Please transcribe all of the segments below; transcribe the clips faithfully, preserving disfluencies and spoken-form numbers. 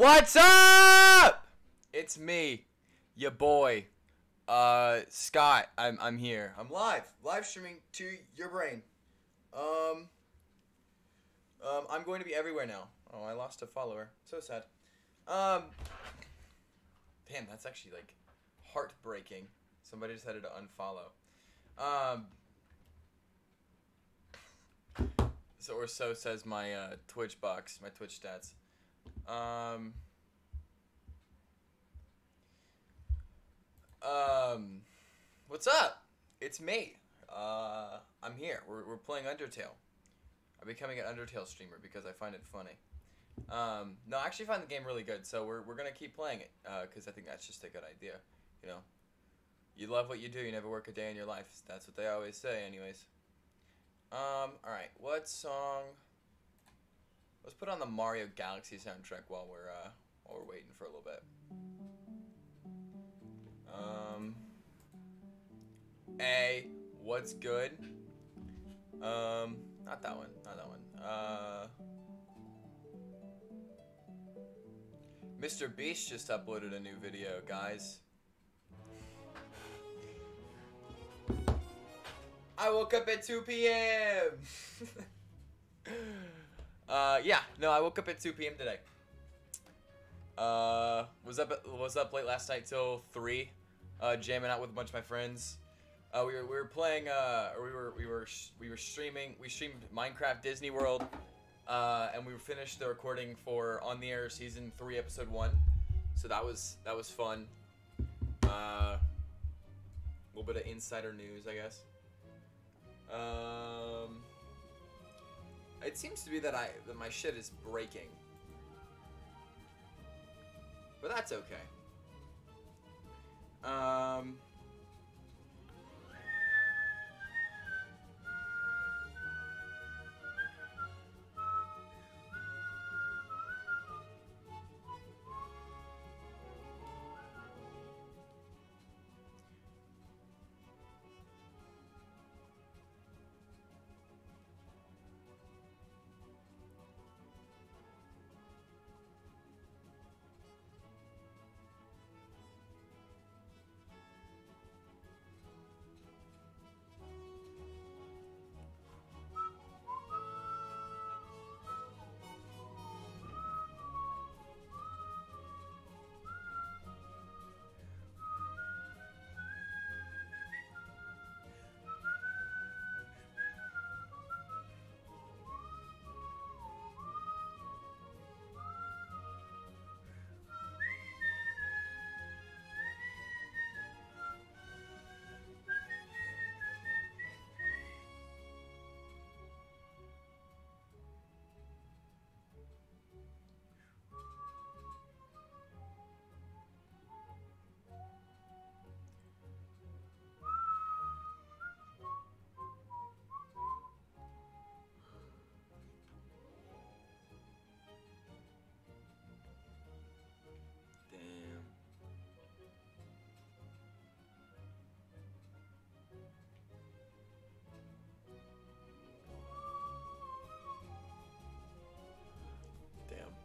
What's up? It's me, your boy, uh, Scott. I'm I'm here. I'm live, live streaming to your brain. Um, um, I'm going to be everywhere now. Oh, I lost a follower. So sad. Um, damn, that's actually like heartbreaking. Somebody decided to unfollow. Um, so or so says my uh, Twitch box, my Twitch stats. Um, um, what's up? It's me. Uh, I'm here. We're, we're playing Undertale. I'm becoming an Undertale streamer because I find it funny. Um, no, I actually find the game really good, so we're, we're gonna keep playing it, uh, because I think that's just a good idea, you know? You love what you do, you never work a day in your life. That's what they always say, anyways. Um, alright, what song... Let's put on the Mario Galaxy soundtrack while we're, uh, while we're waiting for a little bit. Um, hey, what's good? Um, not that one, not that one. Uh, Mister Beast just uploaded a new video, guys. I woke up at two P M Uh, yeah, no, I woke up at two P M today. Uh, was up was up late last night till three, uh, jamming out with a bunch of my friends. Uh, we were we were playing uh, or we were we were we were streaming. We streamed Minecraft Disney World, uh, and we finished the recording for On the Air season three, episode one. So that was that was fun. Uh, a little bit of insider news, I guess. Um. It seems to be that I that my shit is breaking, but that's okay. Um,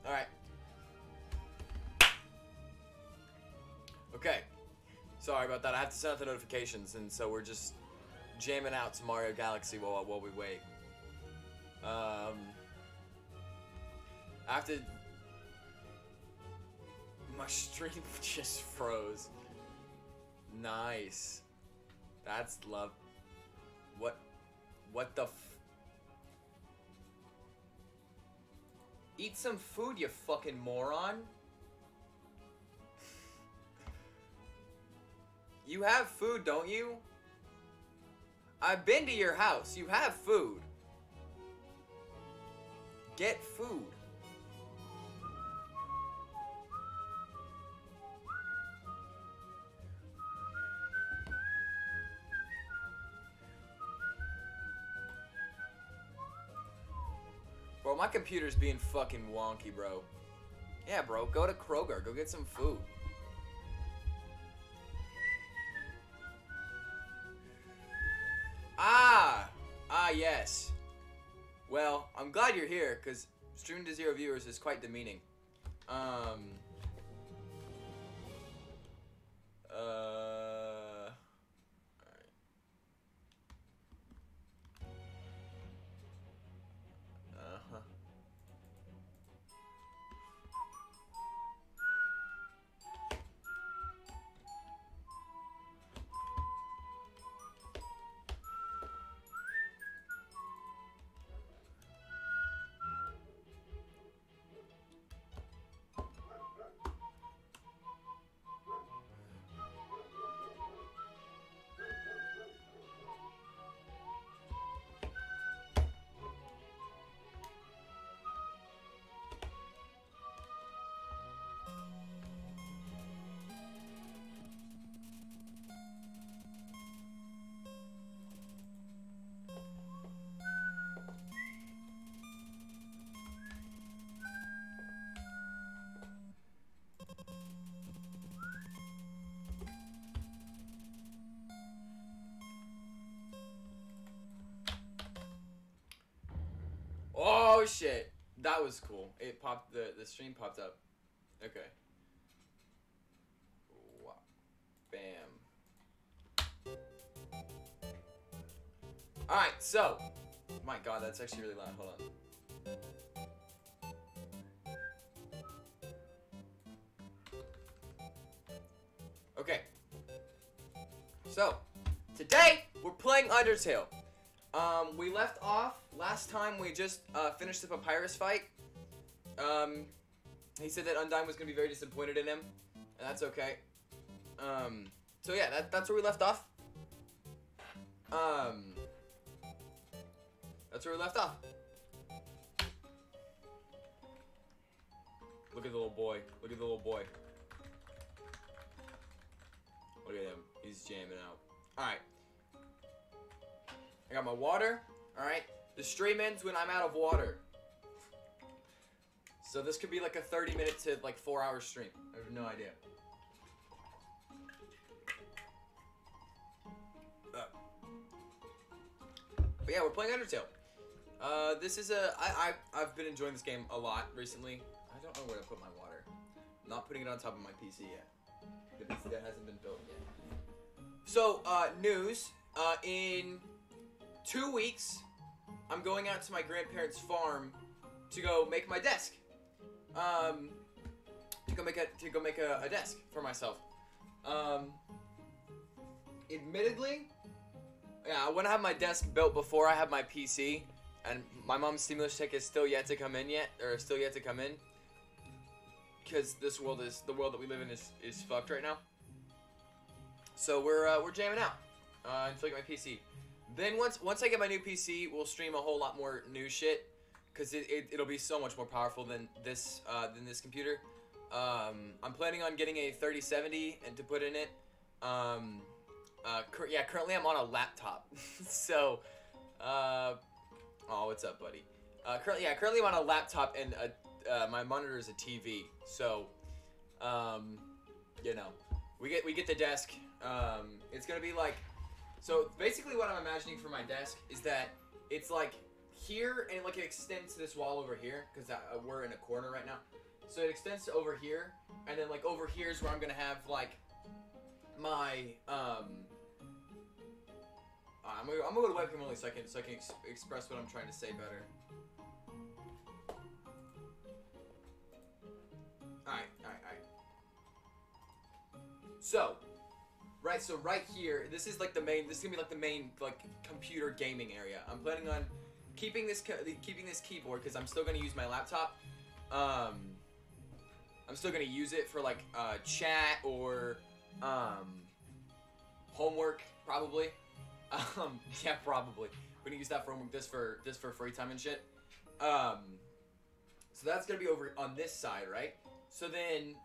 All right. Okay. Sorry about that. I have to send out the notifications, and so we're just jamming out some Mario Galaxy while while we wait. Um, I have to. My stream just froze. Nice. That's love. What? What the? F Eat some food, you fucking moron. You have food, don't you? I've been to your house. You have food. Get food. My computer's being fucking wonky, bro. Yeah, bro, go to Kroger. Go get some food. Ah! Ah, yes. Well, I'm glad you're here, because streaming to zero viewers is quite demeaning. Um. Uh. Alright. Uh huh. Oh shit, that was cool. It popped, the, the stream popped up. Okay. Wow. Bam. Alright, so. My god, that's actually really loud. Hold on. Okay. So, today, we're playing Undertale. Um, we left off, last time we just, uh, finished the Papyrus fight. Um, he said that Undyne was gonna be very disappointed in him, and that's okay. Um, so yeah, that, that's where we left off. Um, that's where we left off. Look at the little boy, look at the little boy. Look at him, he's jamming out. Alright. I got my water, alright? The stream ends when I'm out of water. So this could be like a thirty minute to like four hour stream. I have no idea. Uh. But yeah, we're playing Undertale. Uh, this is a... I, I, I've been enjoying this game a lot recently. I don't know where to put my water. I'm not putting it on top of my P C yet. The P C that hasn't been built yet. So, uh, news. Uh, in... Two weeks, I'm going out to my grandparents' farm to go make my desk. Um, to go make a to go make a, a desk for myself. Um, admittedly, yeah, I want to have my desk built before I have my P C, and my mom's stimulus check is still yet to come in yet, or still yet to come in, because this world is the world that we live in is is fucked right now. So we're uh, we're jamming out uh, until I get my P C. Then once once I get my new P C, we'll stream a whole lot more new shit, cause it, it it'll be so much more powerful than this uh, than this computer. Um, I'm planning on getting a thirty seventy and to put in it. Um, uh, cur yeah, currently I'm on a laptop, so uh, oh, what's up, buddy? Uh, currently, yeah, currently I'm on a laptop and a, uh, my monitor is a T V, so um, you know, we get we get the desk. Um, it's gonna be like. So basically what I'm imagining for my desk is that it's like here and like it extends to this wall over here because we're in a corner right now. So it extends to over here and then like over here is where I'm going to have like my, um, I'm going I'm to go to webcam only so I can, so I can ex express what I'm trying to say better. Alright, alright, alright. So. Right, so right here, this is like the main, this is gonna be like the main, like, computer gaming area. I'm planning on keeping this, keeping this keyboard, because I'm still gonna use my laptop. Um, I'm still gonna use it for, like, uh, chat or, um, homework, probably. Um, yeah, probably. We're gonna use that for homework, this for, this for free time and shit. Um, so that's gonna be over on this side, right? So then,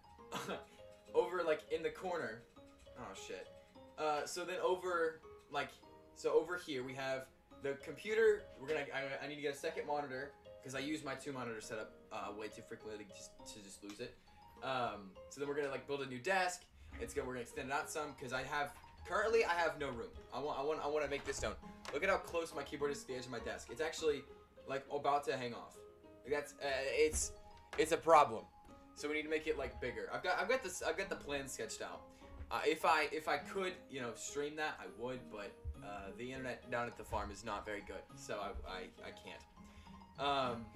over, like, in the corner... Oh shit. Uh, so then over, like, so over here we have the computer. We're gonna, I, I need to get a second monitor because I use my two monitor setup uh, way too frequently to just, to just lose it. Um, so then we're gonna like build a new desk. It's gonna, we're gonna extend it out some because I have, currently I have no room. I want, I want, I want to make this known. Look at how close my keyboard is to the edge of my desk. It's actually like about to hang off. Like, that's, uh, it's, it's a problem. So we need to make it like bigger. I've got I've got this I've got the plan sketched out. Uh, if I if I could, you know, stream that, I would, but uh, the internet down at the farm is not very good, so I I, I can't. Um,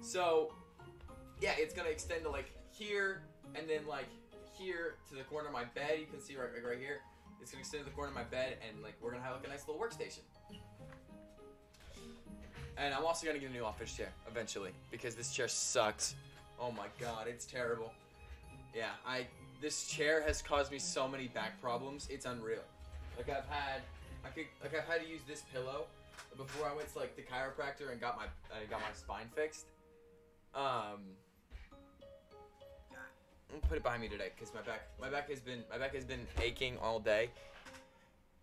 so yeah, it's gonna extend to like here, and then like here to the corner of my bed. You can see right right here. It's gonna extend to the corner of my bed, and like we're gonna have like a nice little workstation. And I'm also gonna get a new office chair eventually because this chair sucks. Oh my god, it's terrible. Yeah, I. This chair has caused me so many back problems. It's unreal. Like I've had, I could, like I've had to use this pillow before I went to like the chiropractor and got my, I got my spine fixed. Um, I'll put it behind me today because my back, my back has been, my back has been aching all day,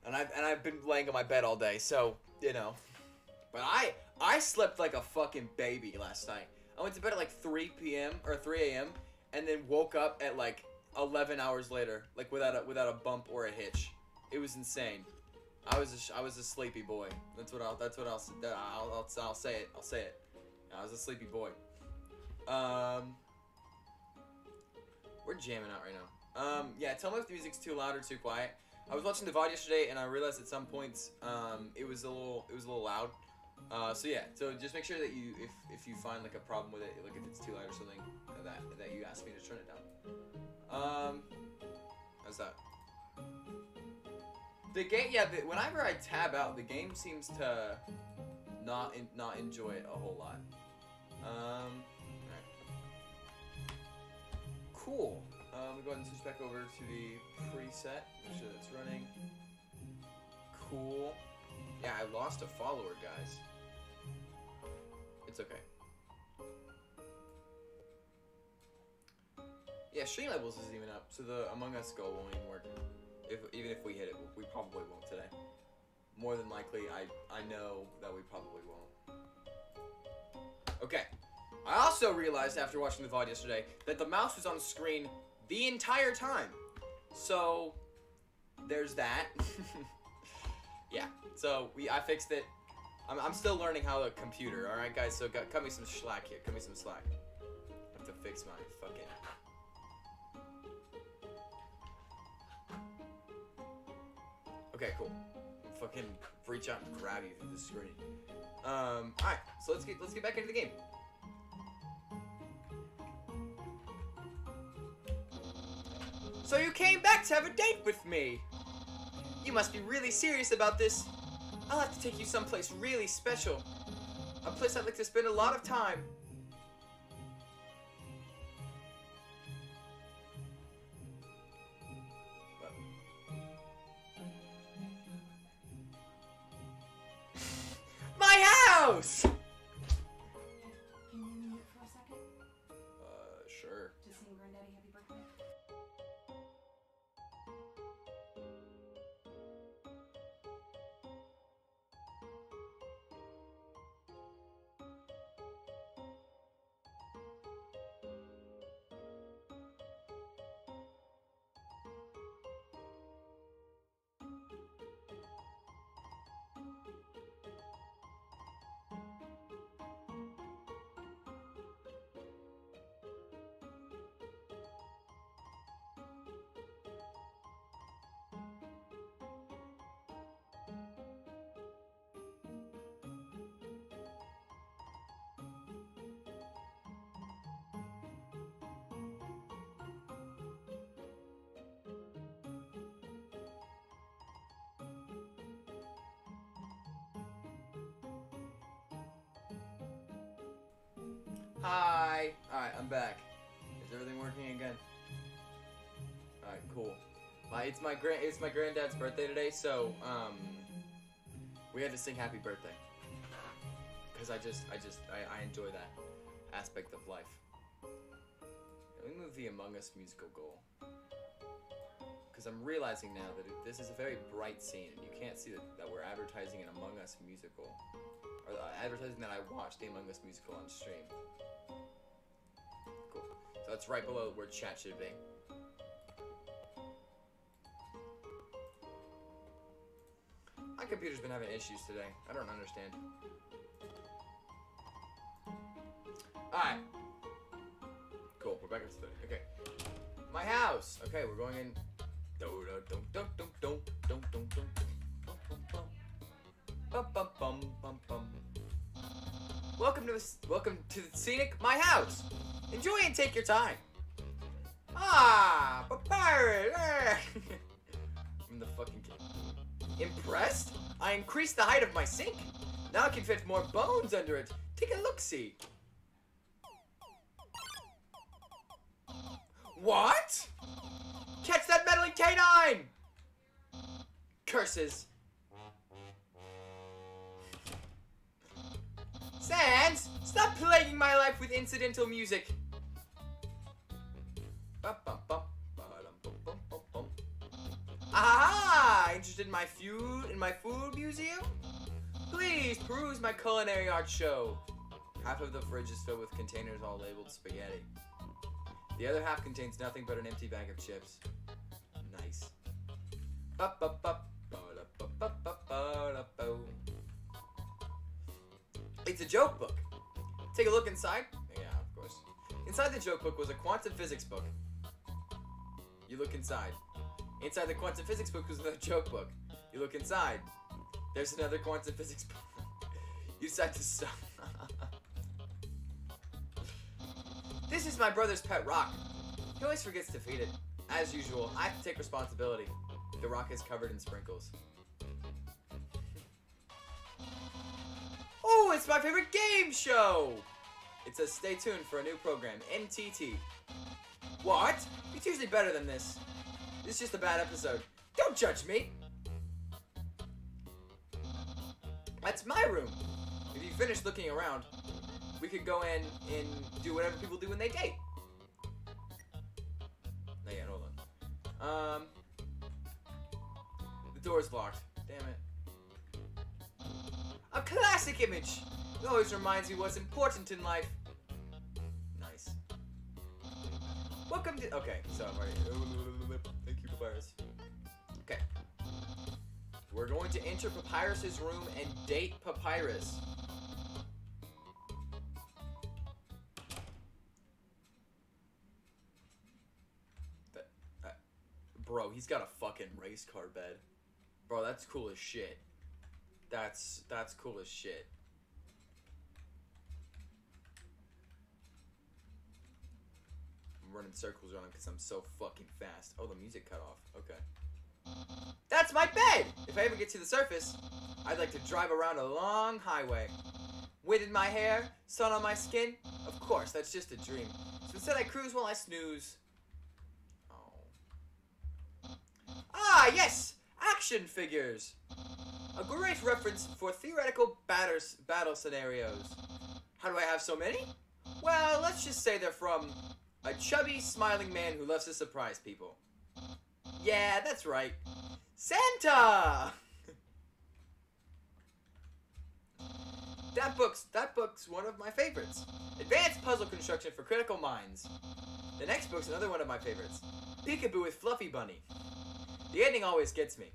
and I've, and I've been laying on my bed all day. So you know, but I, I slept like a fucking baby last night. I went to bed at like three p m or three a m and then woke up at like eleven hours later, like without a, without a bump or a hitch. It was insane. I was a, I was a sleepy boy. That's what I'll that's what I'll I'll, I'll, I'll say it. I'll say it. I was a sleepy boy. Um, we're jamming out right now. Um, yeah. Tell me if the music's too loud or too quiet. I was watching the V O D yesterday and I realized at some points um, it was a little it was a little loud. Uh, so yeah, so just make sure that you, if, if you find like a problem with it, like if it's too loud or something, that, that you ask me to turn it down. Um, how's that? The game, yeah, the, whenever I tab out, the game seems to not, in, not enjoy it a whole lot. Um, alright. Cool. Um, go ahead and switch back over to the preset, make sure that's running. Cool. Yeah, I lost a follower, guys. It's okay. Yeah, stream levels isn't even up, so the Among Us goal won't even work. If, even if we hit it, we probably won't today. More than likely, I, I know that we probably won't. Okay. I also realized after watching the V O D yesterday that the mouse was on screen the entire time. So, there's that. Yeah, so we I fixed it. I'm, I'm still learning how to computer, all right, guys? So got, cut me some slack here. Cut me some slack. I have to fix my fucking... Okay, cool. Fucking reach out and grab you through the screen. Um, all right, so let's get let's get back into the game. So you came back to have a date with me. You must be really serious about this. I'll have to take you someplace really special. A place I'd like to spend a lot of time. My house! Can you mute for a second? Uh, sure. Just sing Granddaddy happy birthday. Hi! Alright, I'm back. Is everything working again? Alright, cool. My, it's my grand it's my granddad's birthday today, so um we had to sing happy birthday. Cause I just I just I, I enjoy that aspect of life. Let me move the Among Us musical goal. Cause I'm realizing now that it, this is a very bright scene and you can't see that, that we're advertising an Among Us musical. Or uh, advertising that I watched the Among Us musical on stream. So that's right below where chat should be. My computer's been having issues today. I don't understand. Alright. Cool. We're back. back up to thirty. Okay. My house! Okay, we're going in. Welcome to this welcome to the scenic my house! Enjoy and take your time. Ah, Papyrus! I'm the fucking king. Impressed? I increased the height of my sink. Now I can fit more bones under it. Take a look-see. What? Catch that meddling canine! Curses. Sans, stop plaguing my life with incidental music. Ah! Interested in my food in my food museum? Please peruse my culinary art show. Half of the fridge is filled with containers all labeled spaghetti. The other half contains nothing but an empty bag of chips. Nice. It's a joke book. Take a look inside. Yeah, of course. Inside the joke book was a quantum physics book. You look inside. Inside the quantum physics book was another joke book. You look inside. There's another quantum physics book. You decide to stop. This is my brother's pet rock. He always forgets to feed it. As usual, I have to take responsibility. The rock is covered in sprinkles. Oh, it's my favorite game show! It says stay tuned for a new program, N T T. What? It's usually better than this. This is just a bad episode. Don't judge me! That's my room. If you finish looking around, we could go in and do whatever people do when they date. No, yeah, hold on. Um, the door's locked. Damn it. A classic image. It always reminds me what's important in life. Nice. Welcome to. Okay, so I'm already. Thank you, Papyrus. Okay. We're going to enter Papyrus's room and date Papyrus. That, uh, bro, he's got a fucking race car bed. Bro, that's cool as shit. That's that's cool as shit. I'm running circles around him because I'm so fucking fast. Oh, the music cut off. Okay. That's my bed! If I ever get to the surface, I'd like to drive around a long highway. Wind in my hair, sun on my skin. Of course, that's just a dream. So instead I cruise while I snooze. Oh. Ah, yes! Action figures! A great reference for theoretical batters, battle scenarios. How do I have so many? Well, let's just say they're from a chubby, smiling man who loves to surprise people. Yeah, that's right. Santa! that book's that book's one of my favorites. Advanced Puzzle Construction for Critical Minds. The next book's another one of my favorites. Peekaboo with Fluffy Bunny. The ending always gets me.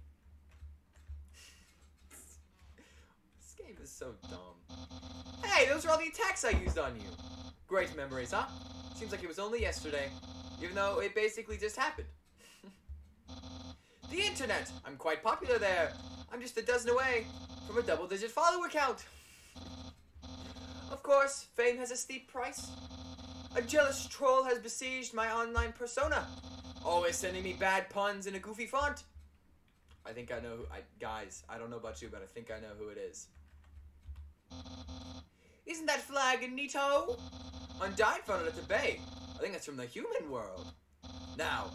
This game is so dumb. Hey, those are all the attacks I used on you. Great memories, huh? Seems like it was only yesterday, even though it basically just happened. The internet! I'm quite popular there. I'm just a dozen away from a double-digit follower count. Of course, fame has a steep price. A jealous troll has besieged my online persona, always sending me bad puns in a goofy font. I think I know who... I, guys, I don't know about you, but I think I know who it is. Isn't that flag neato? Undyne found it at the bay. I think that's from the human world. Now...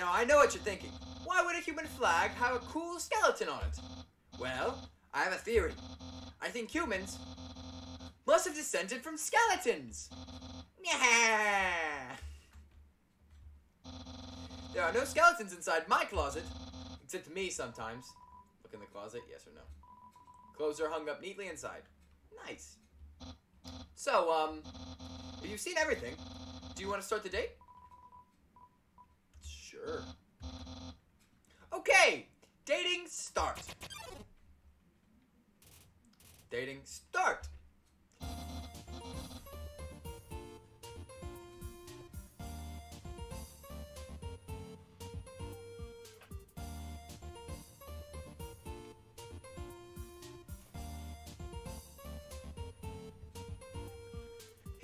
Now, I know what you're thinking. Why would a human flag have a cool skeleton on it? Well, I have a theory. I think humans must have descended from skeletons. Yeah. There are no skeletons inside my closet, except me sometimes. Look in the closet, yes or no. Clothes are hung up neatly inside. Nice. So, um, if you've seen everything, do you want to start the date? Sure. Okay, dating start. Dating start.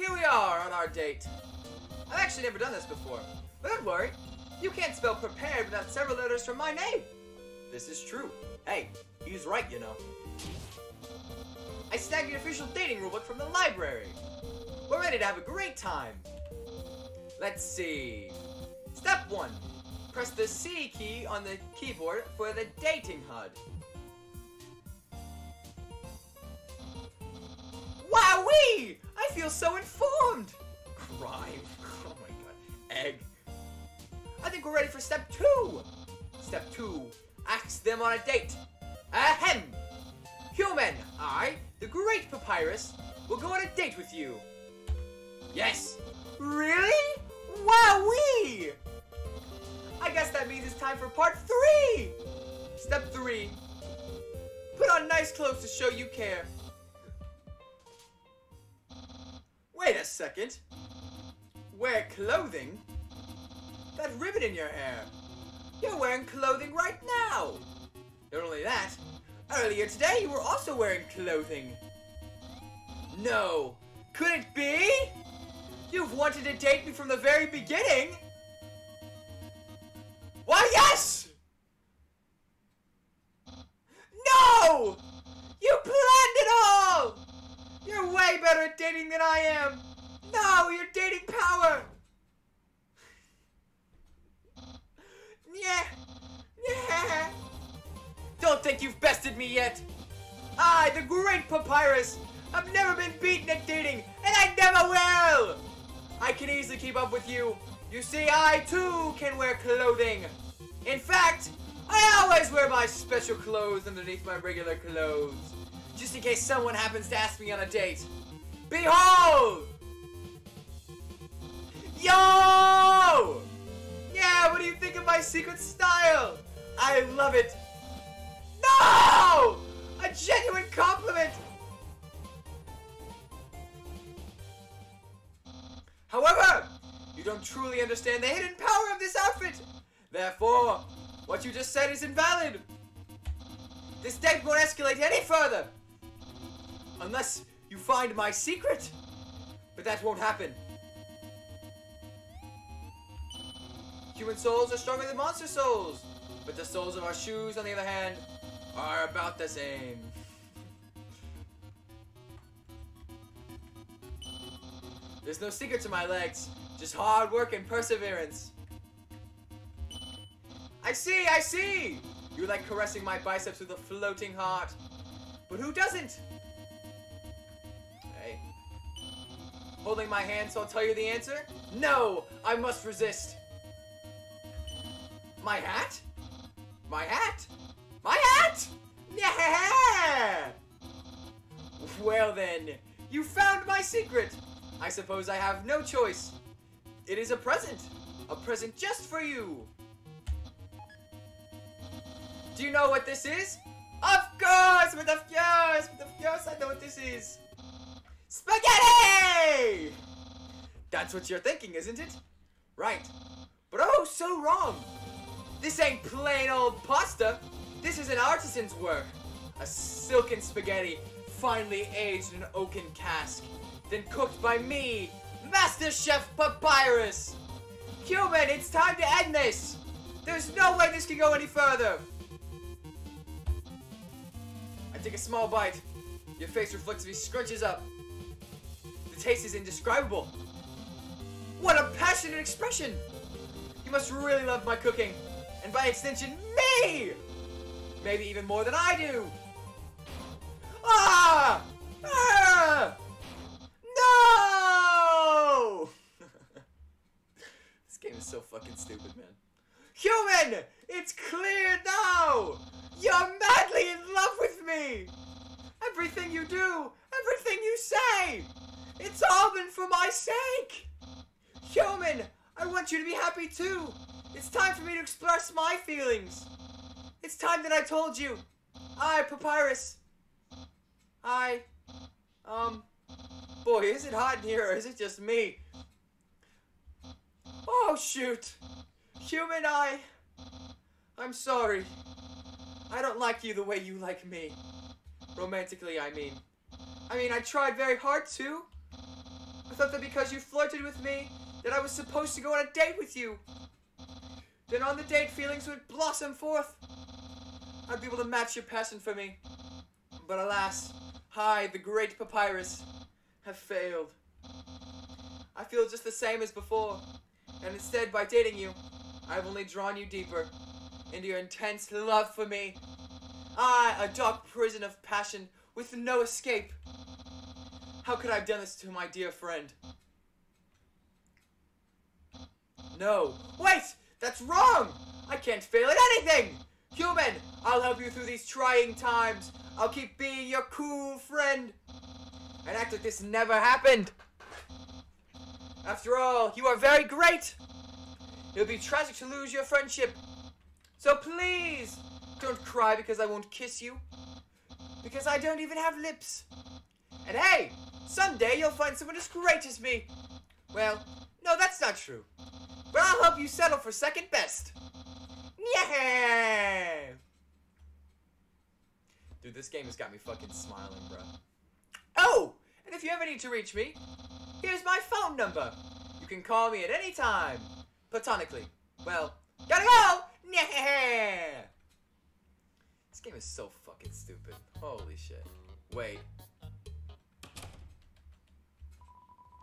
here we are on our date. I've actually never done this before. But don't worry, you can't spell prepared without several letters from my name. This is true. Hey, he's right, you know. I snagged an official dating rulebook from the library. We're ready to have a great time. Let's see. Step one. Press the C key on the keyboard for the dating H U D. Wowee! I feel so informed! Crime. Oh my god. Egg. I think we're ready for step two. Step two. Ask them on a date. Ahem! Human, I, the great Papyrus, will go on a date with you. Yes! Really? Wowee! I guess that means it's time for part three! Step three. Put on nice clothes to show you care. Wait a second. Wear clothing? That ribbon in your hair. You're wearing clothing right now! Not only that, earlier today you were also wearing clothing. No! Could it be? You've wanted to date me from the very beginning! Why, yes! No! You planned it all! You're way better at dating than I am! No, you're dating power! Yeah! Yeah! Don't think you've bested me yet! I, the great Papyrus, I've never been beaten at dating, and I never will! I can easily keep up with you. You see, I too can wear clothing. In fact, I always wear my special clothes underneath my regular clothes, just in case someone happens to ask me on a date. Behold! Yo! Yeah, what do you think of my secret style? I love it. No! A genuine compliment! However, you don't truly understand the hidden power of this outfit. Therefore, what you just said is invalid. This date won't escalate any further. Unless you find my secret. But that won't happen. Human souls are stronger than monster souls. But the soles of our shoes, on the other hand, are about the same. There's no secret to my legs, just hard work and perseverance. I see, I see! You like caressing my biceps with a floating heart. But who doesn't? Hey. Holding my hand so I'll tell you the answer? No! I must resist! My hat? My hat? My hat? Yeah! Well then, you found my secret. I suppose I have no choice. It is a present. A present just for you. Do you know what this is? Of course, but of course, but of course I know what this is. Spaghetti! That's what you're thinking, isn't it? Right. But oh, so wrong. This ain't plain old pasta. This is an artisan's work. A silken spaghetti, finely aged in an oaken cask, then cooked by me, Master Chef Papyrus. Human, it's time to end this. There's no way this can go any further. I take a small bite. Your face reflexively scrunches up. The taste is indescribable. What a passionate expression. You must really love my cooking. And by extension, me! Maybe even more than I do! Ah! Ah! No! This game is so fucking stupid, man. Human! It's clear now! You're madly in love with me! Everything you do, everything you say! It's all been for my sake! Human, I want you to be happy too! It's time for me to express my feelings. It's time that I told you. I, Papyrus. I, um, boy, is it hot in here or is it just me? Oh, shoot. Human, I, I'm sorry. I don't like you the way you like me. Romantically, I mean. I mean, I tried very hard to. I thought that because you flirted with me, that I was supposed to go on a date with you. Then on the date, feelings would blossom forth. I'd be able to match your passion for me. But alas, I, the great Papyrus, have failed. I feel just the same as before, and instead, by dating you, I've only drawn you deeper into your intense love for me. I, a dark prison of passion with no escape. How could I have done this to my dear friend? No. Wait! That's wrong! I can't fail at anything! Human, I'll help you through these trying times. I'll keep being your cool friend. And act like this never happened. After all, you are very great. It would be tragic to lose your friendship. So please, don't cry because I won't kiss you. Because I don't even have lips. And hey, someday you'll find someone as great as me. Well, no, that's not true. But I'll help you settle for second best. Yeah! Dude, this game has got me fucking smiling, bro. Oh! And if you ever need to reach me, here's my phone number. You can call me at any time. Platonically. Well, gotta go! Yeah! This game is so fucking stupid. Holy shit. Wait.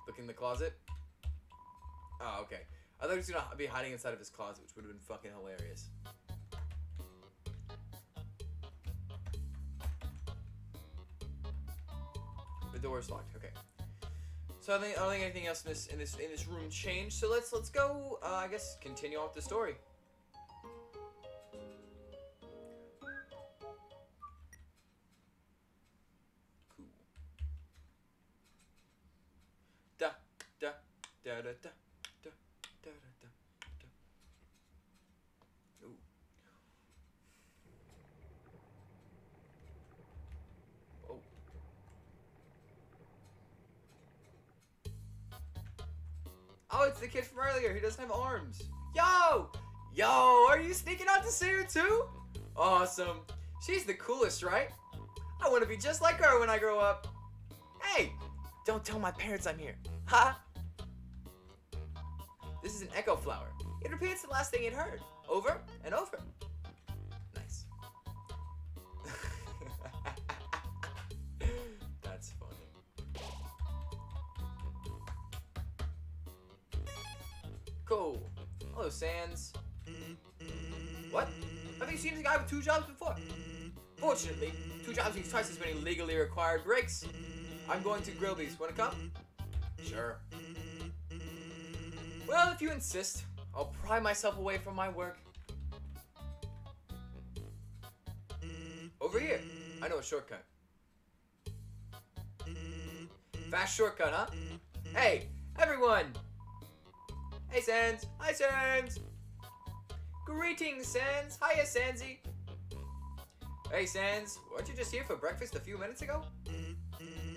Look in the closet? Oh, okay. I thought he was gonna be hiding inside of his closet, which would have been fucking hilarious. The door is locked. Okay. So I think I don't think anything else in this in this in this room changed. So let's let's go. Uh, I guess continue on with the story. Cool. Da da da da da. Oh, it's the kid from earlier. He doesn't have arms. Yo! Yo, are you sneaking out to see her too? Awesome. She's the coolest, right? I want to be just like her when I grow up. Hey, don't tell my parents I'm here. Ha! Huh? This is an echo flower. It repeats the last thing it heard. Over and over. Nice. That's funny. Cool. Hello, Sans. What? Have you seen this guy with two jobs before? Fortunately, two jobs means twice as many legally required breaks. I'm going to Grillby's. Wanna come? Sure. Well, if you insist, I'll pry myself away from my work. Over here. I know a shortcut. Fast shortcut, huh? Hey, everyone! Hey, Sans! Hi, Sans! Greetings, Sans! Hiya, Sansy! Hey, Sans! Weren't you just here for breakfast a few minutes ago?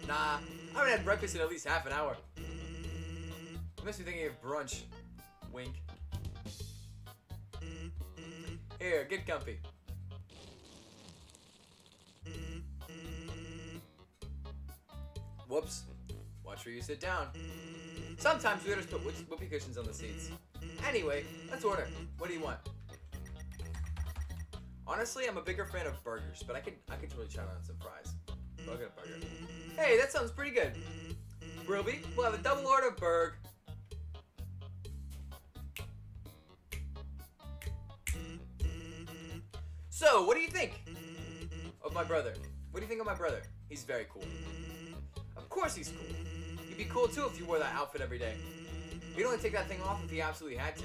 Nah, I haven't had breakfast in at least half an hour. You must be thinking of brunch. Wink. Here, get comfy. Whoops. Watch where you sit down. Sometimes we just put whoopee cushions on the seats. Anyway, let's order. What do you want? Honestly, I'm a bigger fan of burgers, but I could I could totally try on some fries. Burger, burger. Hey, that sounds pretty good. Ruby, we'll have a double order of burg. So, what do you think of my brother? What do you think of my brother? He's very cool. Of course he's cool. Be cool too if you wore that outfit every day. He'd only take that thing off if he absolutely had to.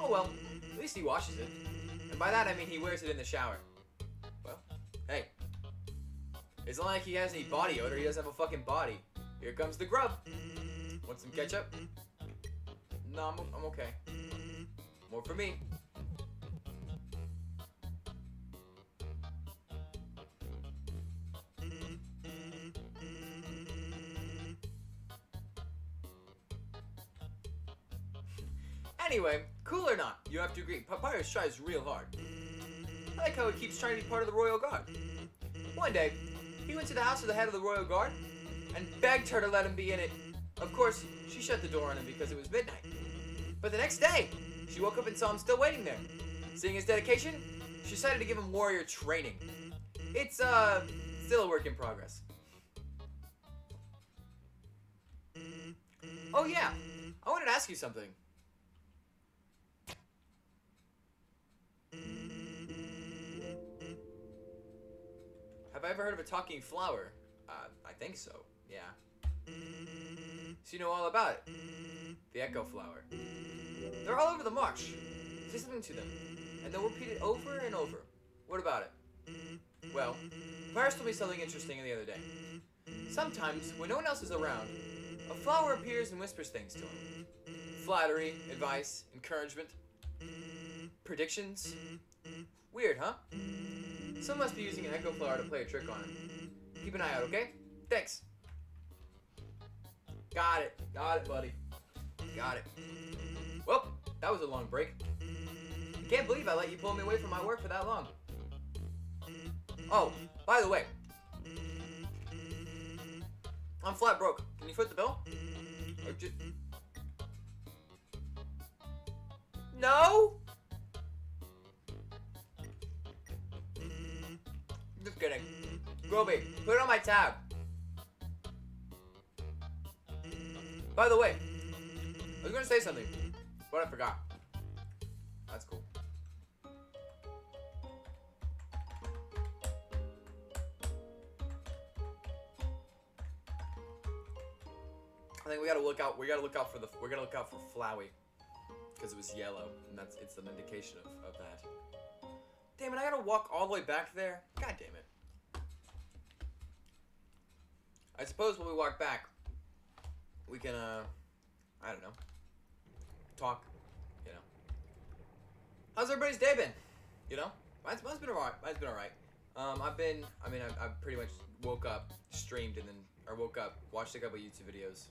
Oh well, at least he washes it. And by that I mean he wears it in the shower. Well, hey. It's not like he has any body odor, he doesn't have a fucking body. Here comes the grub. Want some ketchup? No, I'm, I'm okay. More for me. Anyway, cool or not, you have to agree, Papyrus tries real hard. I like how he keeps trying to be part of the Royal Guard. One day, he went to the house of the head of the Royal Guard and begged her to let him be in it. Of course, she shut the door on him because it was midnight. But the next day, she woke up and saw him still waiting there. Seeing his dedication, she decided to give him warrior training. It's, uh, still a work in progress. Oh yeah, I wanted to ask you something. Have I ever heard of a talking flower? Uh, I think so, yeah. So you know all about it. The echo flower. They're all over the marsh. Just listen to them, and they'll repeat it over and over. What about it? Well, Papyrus told me something interesting the other day. Sometimes, when no one else is around, a flower appears and whispers things to him. Flattery, advice, encouragement, predictions. Weird, huh? Someone must be using an echo flower to play a trick on him. Keep an eye out, okay? Thanks. Got it. Got it, buddy. Got it. Well, that was a long break. I can't believe I let you pull me away from my work for that long. Oh, by the way. I'm flat broke. Can you foot the bill? Or just... No? Just kidding. Groby, put it on my tab. By the way, I was gonna say something, but I forgot. That's cool. I think we gotta look out. We gotta look out for the. We're gonna look out for Flowey, because it was yellow, and that's it's an indication of, of that. Damn it! I gotta walk all the way back there. God damn it! I suppose when we walk back, we can, uh, I don't know, talk, you know. How's everybody's day been? You know, mine's, mine's been alright. Mine's been alright. Um, I've been, I mean, I, I pretty much woke up, streamed, and then, or woke up, watched a couple YouTube videos.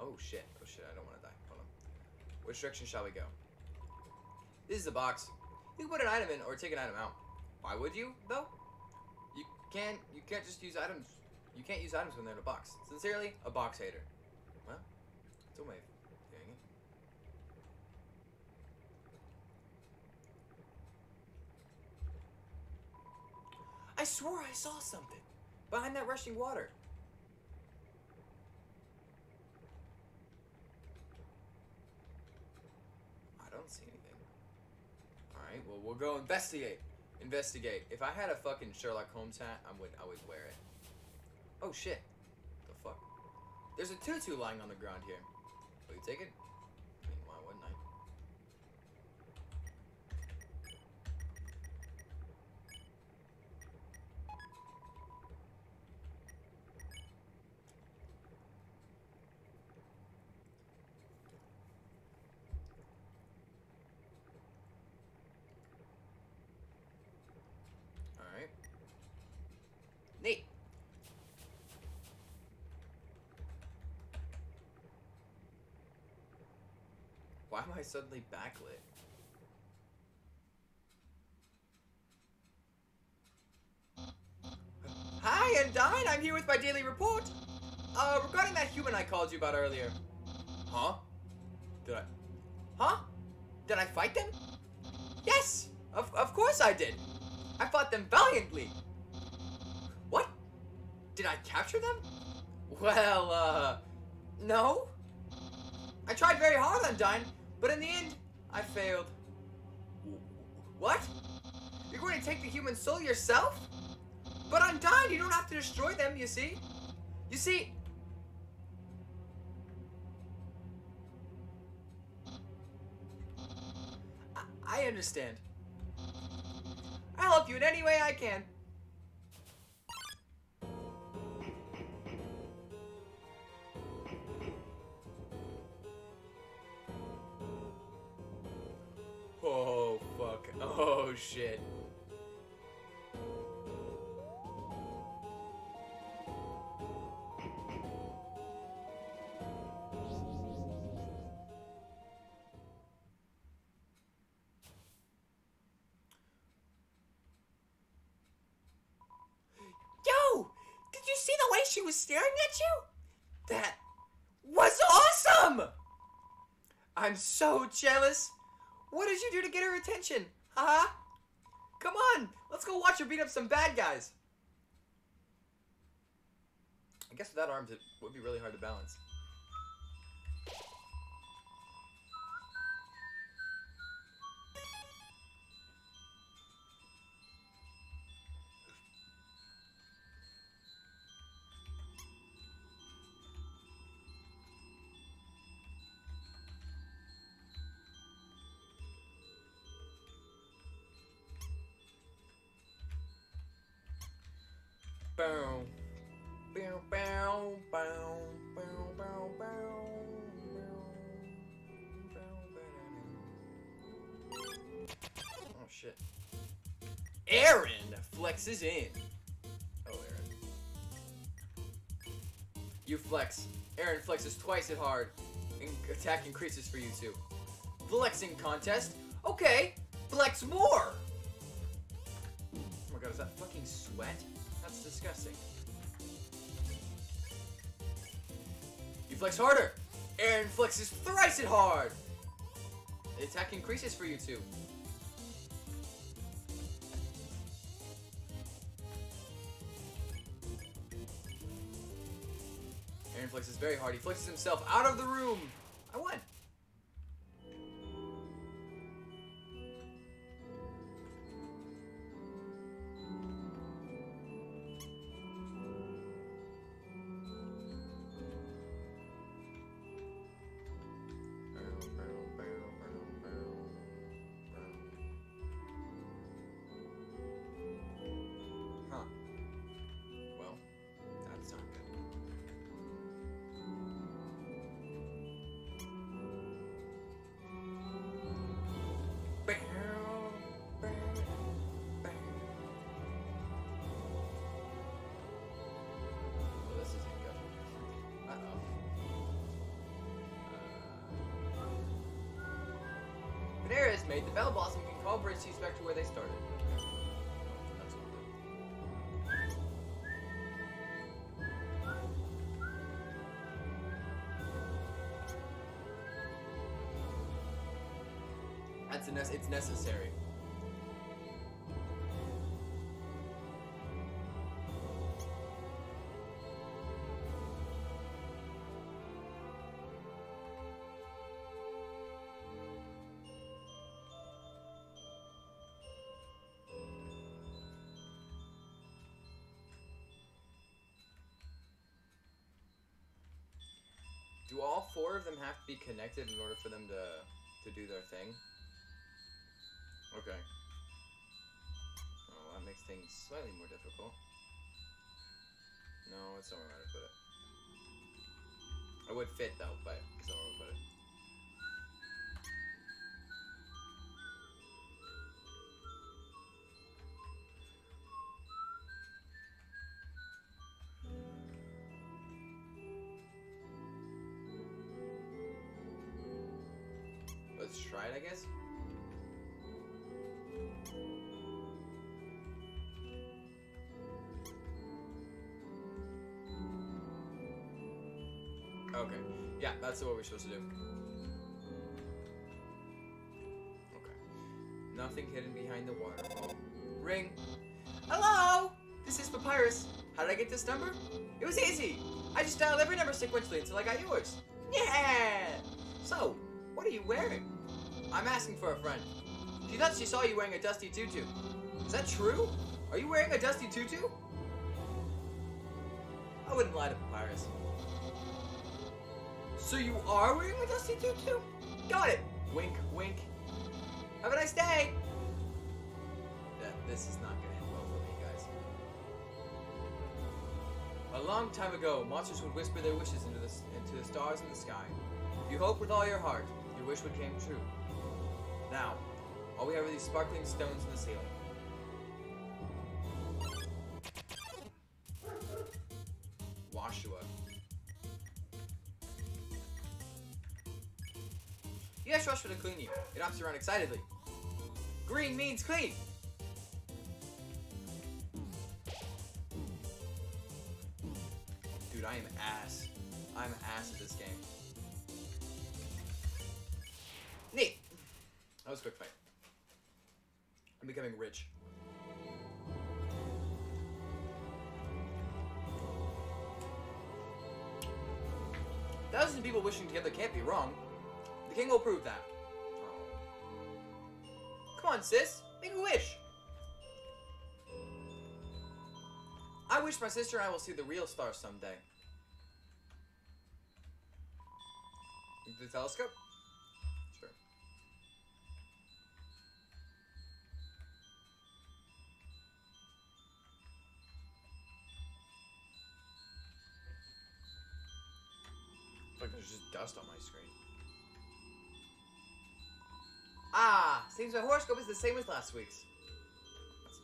Oh shit! Oh shit! I don't want to die. Hold on. Which direction shall we go? This is a box. You can put an item in or take an item out. Why would you though? You can't. You can't just use items. You can't use items when they're in a box. Sincerely, a box hater. Well, it's a way of doing it. I swore I saw something behind that rushing water. I don't see anything. Alright, well, we'll go investigate. Investigate. If I had a fucking Sherlock Holmes hat, I would, I would wear it. Oh, shit. There's a tutu lying on the ground here. Will you take it? I mean, why wouldn't I? Alright. Neat. Why am I suddenly backlit? Hi, Undyne! I'm here with my daily report! Uh, regarding that human I called you about earlier. Huh? Did I... Huh? Did I fight them? Yes! Of, of course I did! I fought them valiantly! What? Did I capture them? Well, uh... no? I tried very hard, Undyne. But in the end, I failed. What? You're going to take the human soul yourself? But Undyne, you don't have to destroy them, you see? You see... I, I understand. I'll help you in any way I can. Oh, fuck. Oh, shit. Yo! Did you see the way she was staring at you? That was awesome! I'm so jealous. What did you do to get her attention? Haha. Uh-huh. Come on, let's go watch her beat up some bad guys. I guess without arms, it would be really hard to balance. Bow, bow, bow, bow, bow, bow, bow, bow. Oh shit! Aaron flexes in. Oh, Aaron, you flex. Aaron flexes twice as hard, and attack increases for you too. Flexing contest. Okay, flex more. Oh my god, is that fucking sweat? That's disgusting. You flex harder. Aaron flexes thrice as hard. The attack increases for you two. Aaron flexes very hard. He flexes himself out of the room. I won. Made the Bell Blossom can call Bridge Seats back to where they started. That's good. That's a ne it's necessary. Do all four of them have to be connected in order for them to, to do their thing? Okay. Oh, that makes things slightly more difficult. No, it's somewhere I put it. I would fit though, but it's somewhere I put it. Let's try it, I guess. Okay. Yeah, that's what we're supposed to do. Okay. Nothing hidden behind the waterfall. Ring. Hello! This is Papyrus. How did I get this number? It was easy. I just dialed every number sequentially until I got yours. Yeah! So, what are you wearing? I'm asking for a friend. She thought she saw you wearing a dusty tutu. Is that true? Are you wearing a dusty tutu? I wouldn't lie to Papyrus. So you are wearing a dusty tutu? Got it. Wink, wink. Have a nice day. Yeah, this is not gonna end well for me, guys. A long time ago, monsters would whisper their wishes into the, into the stars in the sky. You hope with all your heart your wish would came true. Now, all we have are these sparkling stones in the ceiling. Washua. You asked Washua to clean you. It hops around excitedly. Green means clean! Dude, I am ass. I'm ass at this game. Neat! That was a quick fight. I'm becoming rich. Thousands of people wishing together can't be wrong. The king will prove that. Oh. Come on, sis. Make a wish. I wish my sister and I will see the real star someday. The telescope? Sure. Like there's just dust on my screen. Ah, seems my horoscope is the same as last week's. That's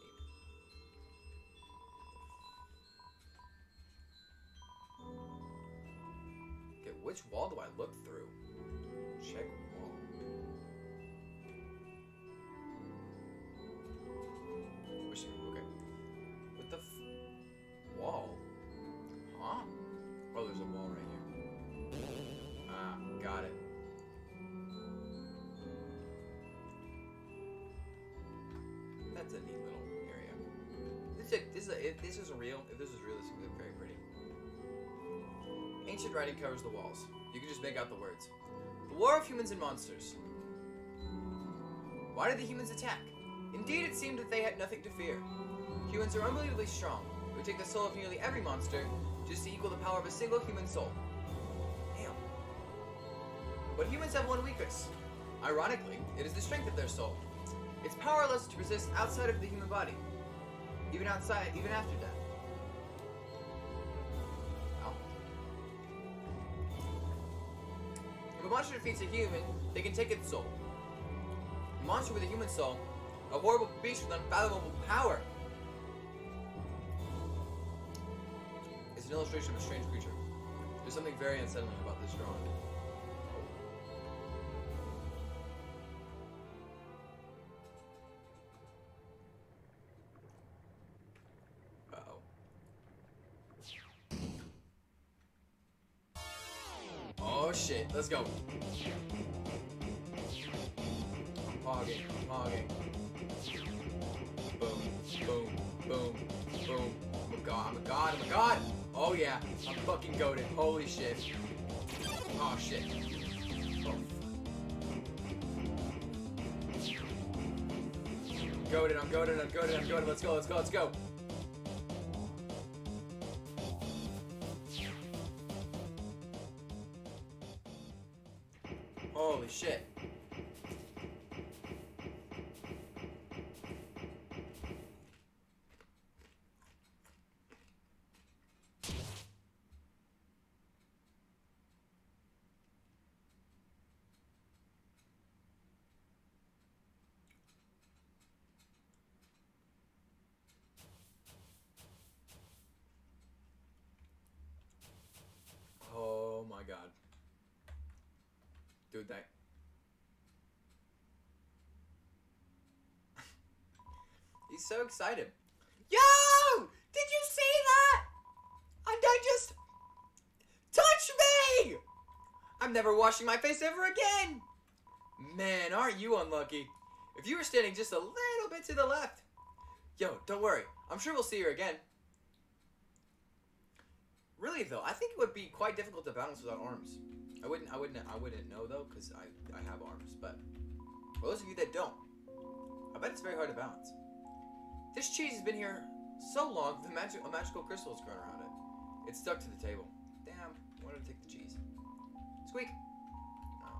neat. Okay, which wall do I look through? Check wall. Which, okay. What the f- wall? Huh? Oh, there's a wall right here. Ah, got it. That's a neat little area. This is a, this is a, if this is real, if this is real, this would look very pretty. Ancient writing covers the walls. You can just make out the words. The war of humans and monsters. Why did the humans attack? Indeed, it seemed that they had nothing to fear. Humans are unbelievably strong. It would take the soul of nearly every monster just to equal the power of a single human soul. Damn. But humans have one weakness. Ironically, it is the strength of their soul. It's powerless to resist outside of the human body, even outside, even after death. Oh. If a monster defeats a human, they can take its soul. A monster with a human soul, a horrible beast with unfathomable power, is an illustration of a strange creature. There's something very unsettling about this drawing. Shit, let's go. Hogging, hogging. Boom, boom, boom, boom. I'm a god, I'm a god, I'm a god! Oh yeah, I'm fucking goated. Holy shit. Oh shit. Oh. Goated, I'm goated, I'm goated, I'm goated. Let's go, let's go, let's go. Holy shit. Oh my god. Dude, that... He's so excited. Yo! Did you see that? Undyne just... touched me! I'm never washing my face ever again! Man, aren't you unlucky? If you were standing just a little bit to the left. Yo, don't worry. I'm sure we'll see her again. Really, though, I think it would be quite difficult to balance without arms. I wouldn't, I wouldn't, I wouldn't know though, cause I, I have arms. But for those of you that don't, I bet it's very hard to balance. This cheese has been here so long, the magic, a magical crystal has grown around it. It's stuck to the table. Damn, I wanted to take the cheese. Squeak. Oh.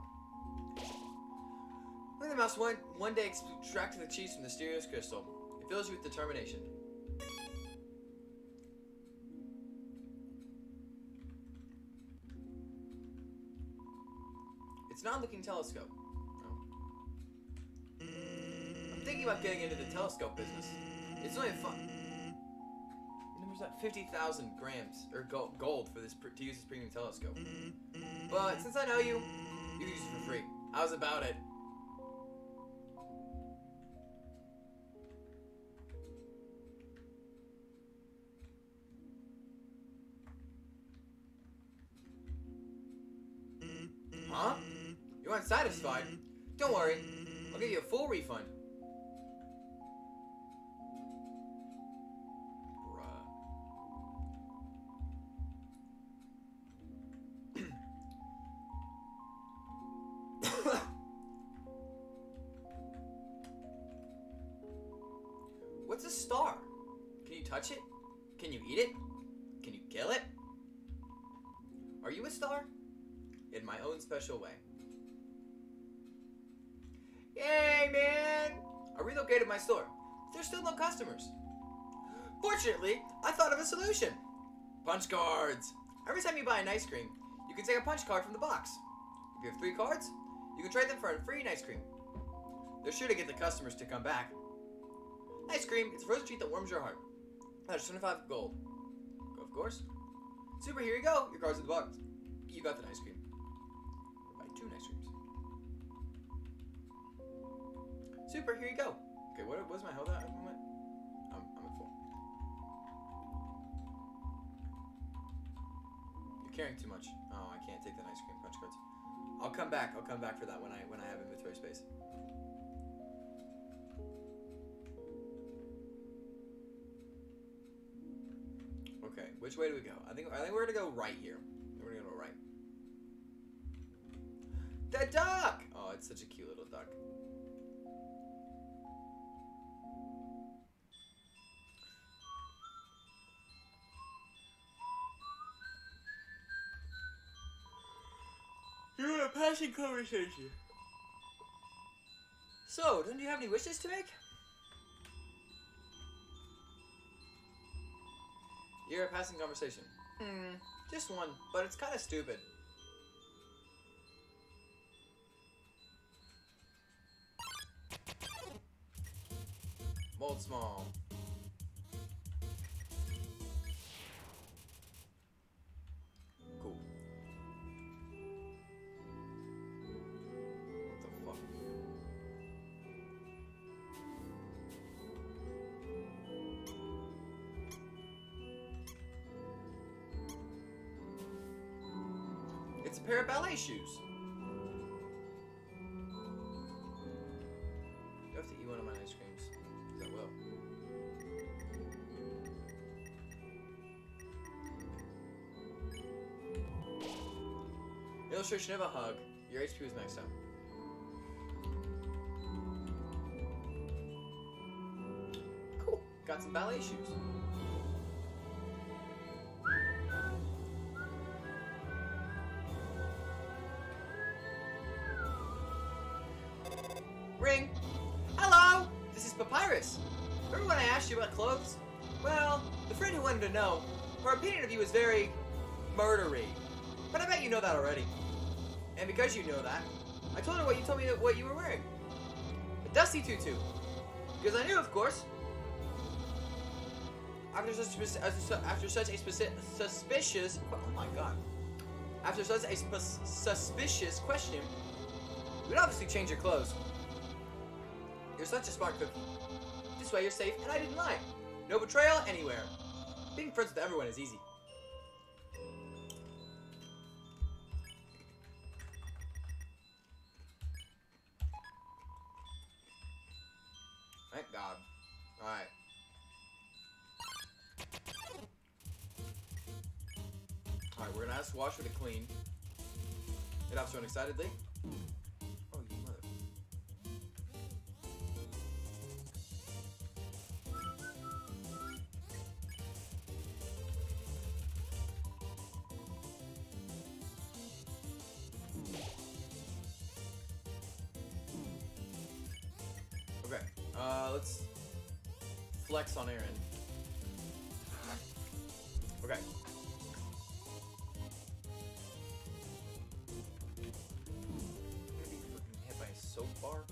When the mouse one one day extracted the cheese from the mysterious crystal, it fills you with determination. It's not looking telescope. No. I'm thinking about getting into the telescope business. It's only fun. The number's at fifty thousand grams, or gold, for this to use this premium telescope. But since I know you, you can use it for free. How's about it? Huh? You aren't satisfied? Don't worry. I'll give you a full refund. What's a star? Can you touch it? Can you eat it? Can you kill it? Are you a star? In my own special way. Yay, man! I relocated my store. There's still no customers. Fortunately, I thought of a solution. Punch cards. Every time you buy an ice cream, you can take a punch card from the box. If you have three cards, you can trade them for a free ice cream. They're sure to get the customers to come back. Ice cream, it's a frozen treat that warms your heart. That's twenty-five gold. Of course. Super, here you go. Your card's in the box. You got the ice cream. Buy two ice creams. Super, here you go. Okay, what was my health at? I'm, I'm at full. You're carrying too much. Oh, I can't take that ice cream punch cards. I'll come back. I'll come back for that when I when I have inventory space. Okay, which way do we go? I think I think we're gonna go right here. We're gonna go right. The duck! Oh, it's such a cute little duck. You're a passing conversation. So, don't you have any wishes to make? You're a passing conversation. Hmm, just one, but it's kind of stupid. Mold small. Cool. What the fuck? It's a pair of ballet shoes. Do I have to eat one of my ice creams? I will. Illustration of a hug. Your H P was maxed out. Cool. Got some ballet shoes. Ring. Hello! This is Papyrus. Remember when I asked you about clothes? Well, the friend who wanted to know, her opinion of you was very murdery. But I bet you know that already. And because you know that, I told her what you told me what you were wearing. A dusty tutu. Because I knew, of course. After such, after such a specific, suspicious... Oh my god. After such a suspicious question, you'd obviously change your clothes. You're such a smart cookie. This way you're safe, and I didn't lie. No betrayal anywhere. Being friends with everyone is easy. Thank God. Alright. Alright, we're gonna ask the washer to clean. It up so excitedly. Uh, let's flex on Aaron. Okay. I'm gonna be fucking hit by a soap bar.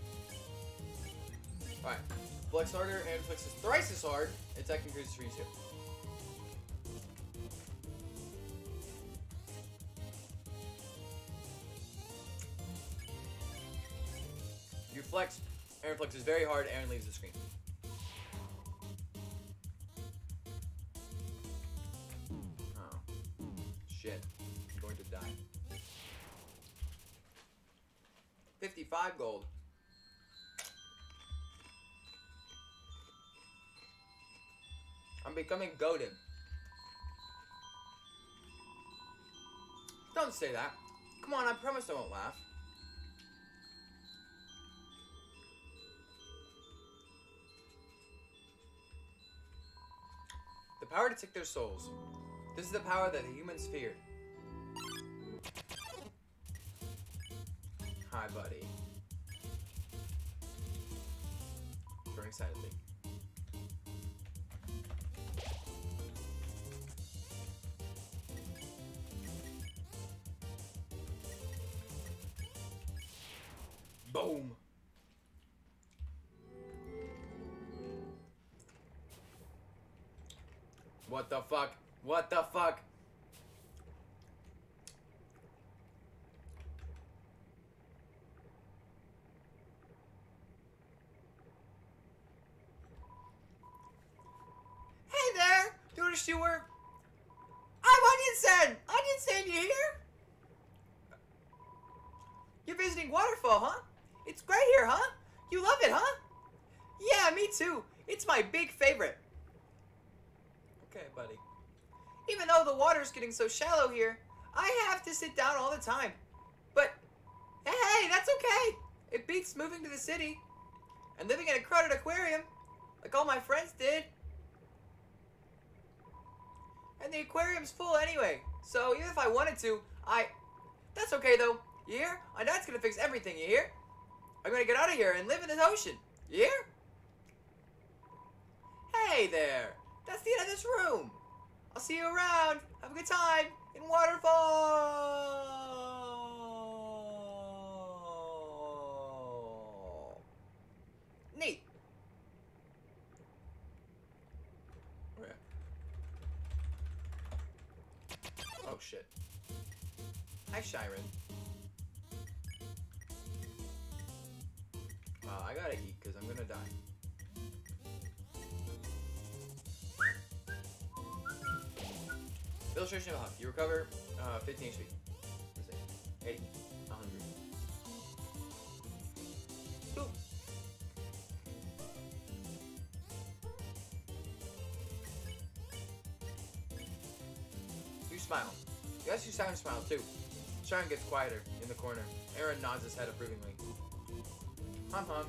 Alright. Flex harder and flex is thrice as hard. Attack increases for you too. You flex. Aaron flexes very hard, Aaron leaves the screen. Oh. Shit. I'm going to die. fifty-five gold. I'm becoming goated. Don't say that. Come on, I promise I won't laugh. The power to take their souls. This is the power that the humans feared. Hi, buddy. Very excitedly. Boom. What the fuck? What the fuck? Hey there, Duder Stewart. I'm Onion Sand. Onion Sand, you here? You're visiting Waterfall, huh? It's great here, huh? You love it, huh? Yeah, me too. It's my big favorite. Okay, buddy. Even though the water's getting so shallow here, I have to sit down all the time. But, hey, that's okay. It beats moving to the city and living in a crowded aquarium like all my friends did. And the aquarium's full anyway, so even if I wanted to, I... That's okay, though. You hear? I know it's gonna fix everything, you hear? I'm gonna get out of here and live in this ocean. You hear? Hey there! That's the end of this room! I'll see you around! Have a good time! In Waterfall! Neat! Okay. Oh shit. Hi, Shiren. Uh, I gotta eat, because I'm gonna die. Illustration of a Huff. You recover uh, fifteen H P. eight. one hundred. Boom. You smile. Yes, you sound smile too. Shiren gets quieter in the corner. Aaron nods his head approvingly. Hum hum.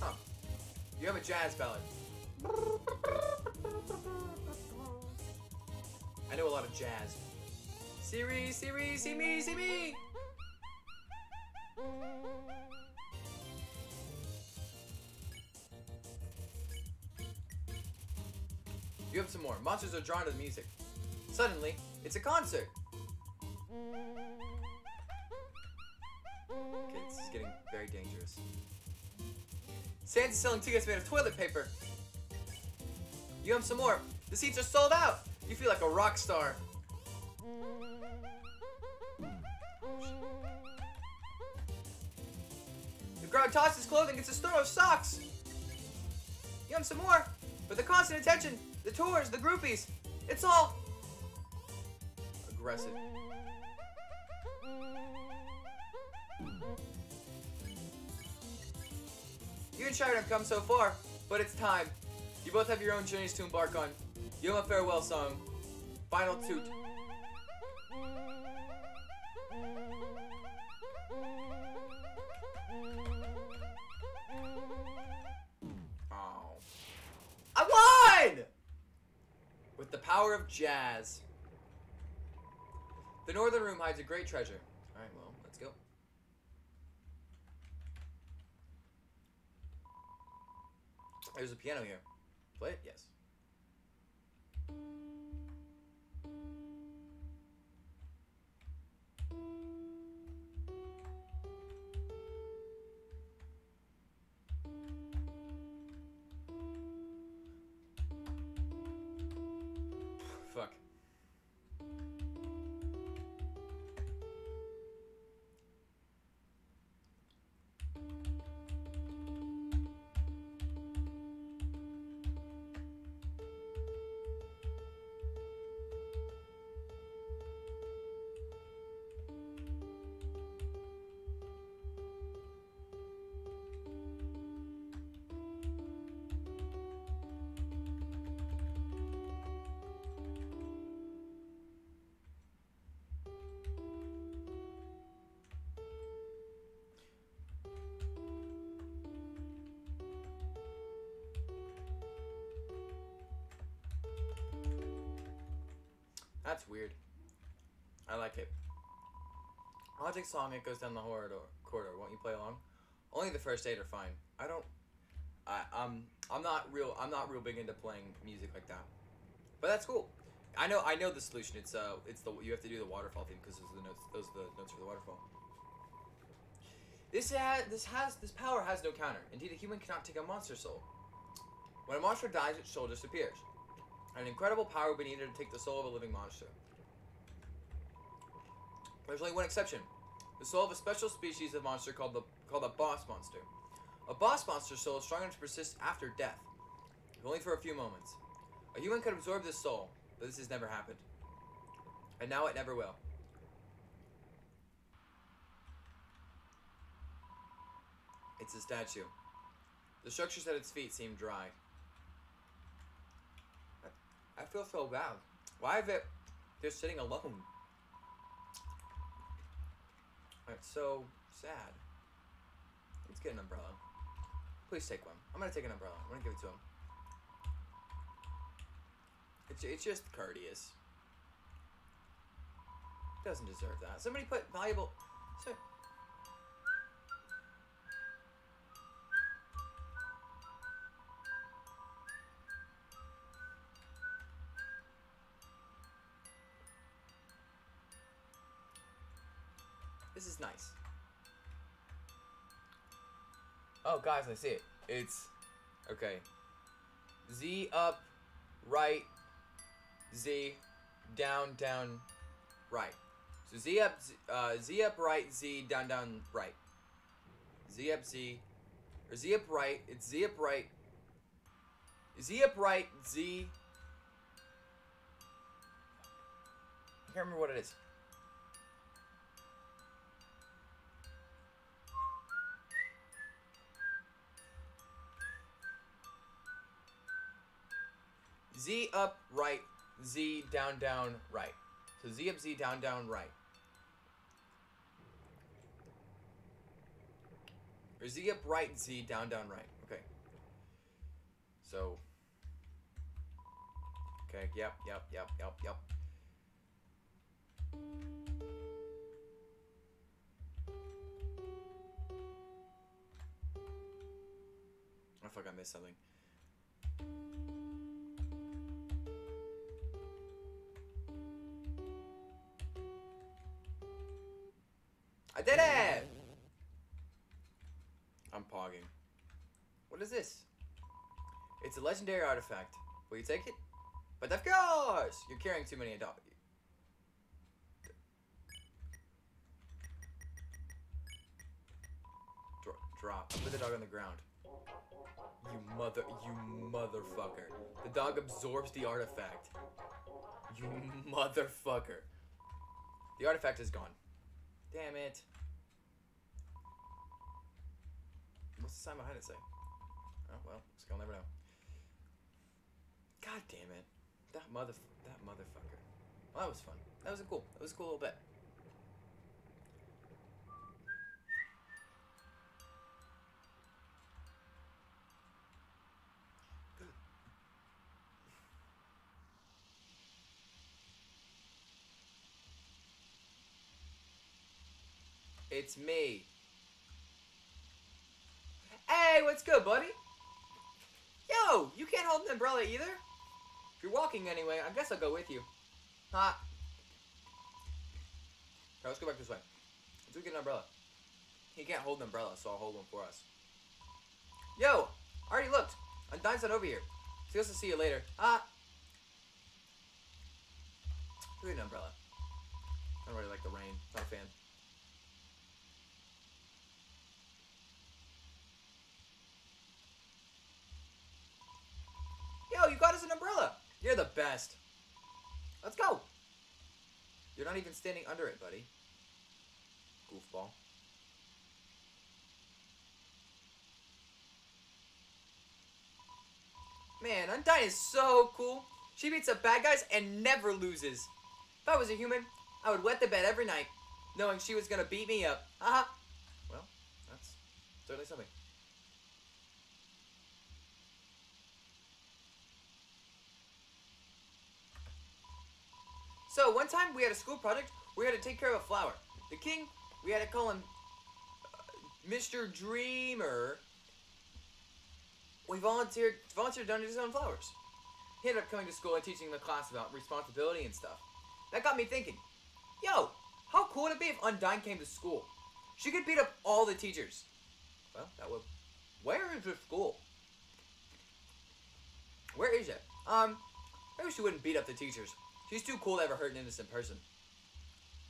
Huh. You have a jazz ballad. I know a lot of jazz. Siri, Siri, see me, see me! You have some more. Monsters are drawn to the music. Suddenly, it's a concert! Okay, this is getting very dangerous. Sans is selling tickets made of toilet paper. You have some more. The seats are sold out. You feel like a rock star. The crowd tosses clothing. It's a store of socks. You have some more. But the constant attention, the tours, the groupies, it's all aggressive. You and Shiren have come so far, but it's time. You both have your own journeys to embark on. You have a farewell song. Final toot. Oh. I won! With the power of jazz. The northern room hides a great treasure. Alright, well, let's go. There's a piano here. Play it? Yes. Fuck. That's weird. I like it. Logic song, it goes down the corridor. Corridor. Won't you play along? Only the first eight are fine. I don't. I um. I'm not real. I'm not real big into playing music like that. But that's cool. I know. I know the solution. It's uh. It's the you have to do the waterfall theme because those are the notes. Those are the notes for the waterfall. This has. This has. This power has no counter. Indeed, a human cannot take a monster soul. When a monster dies, its soul disappears. An incredible power would be needed to take the soul of a living monster. There's only one exception. The soul of a special species of monster called the called a boss monster. A boss monster's soul is strong enough to persist after death, if only for a few moments. A human could absorb this soul, but this has never happened. And now it never will. It's a statue. The structures at its feet seem dry. I feel so bad. Why is it they're sitting alone? It's so sad. Let's get an umbrella. Please take one. I'm gonna take an umbrella. I'm gonna give it to him. It's, it's just courteous. Doesn't deserve that. Somebody put valuable... Sir. This is nice. Oh, guys, I see it. It's... Okay. Z up, right, Z, down, down, right. So Z up, Z, uh, Z up, right, Z, down, down, right. Z up, Z, or Z up, right, it's Z up, right. Z up, right, Z. I can't remember what it is. Z up, right, Z down, down, right. So Z up, Z down, down, right. Or Z up, right, Z down, down, right. Okay. So. Okay, yep, yep, yep, yep, yep. I feel like I missed something. I did it! I'm pogging. What is this? It's a legendary artifact. Will you take it? But of course! You're carrying too many adults. Dro drop. Put the dog on the ground. You mother- you motherfucker. The dog absorbs the artifact. You motherfucker. The artifact is gone. Damn it. What's the sign behind it say? Oh, well, looks like I'll never know. God damn it. That mother... That motherfucker. Well, that was fun. That was a cool. That was a cool little bit. It's me. Hey, what's good, buddy? Yo, you can't hold an umbrella either? If you're walking anyway, I guess I'll go with you. Huh? Alright, let's go back this way. Let's go get an umbrella. He can't hold an umbrella, so I'll hold one for us. Yo, I already looked. Undyne's not over here. So I'll see you later. Ah. Let's get an umbrella. I don't really like the rain. Not a fan. Yo, you got us an umbrella. You're the best. Let's go. You're not even standing under it, buddy. Goofball. Man, Undyne is so cool. She beats up bad guys and never loses. If I was a human, I would wet the bed every night, knowing she was gonna beat me up. Haha. Uh-huh. Well, that's certainly something. So one time we had a school project. We had to take care of a flower. The king, we had to call him uh, Mister Dreamer. We volunteered volunteered to donate his own flowers. He ended up coming to school and teaching the class about responsibility and stuff. That got me thinking, yo, how cool would it be if Undyne came to school? She could beat up all the teachers. Well, that would... Where is her school? Where is it? Um, maybe she wouldn't beat up the teachers. She's too cool to ever hurt an innocent person.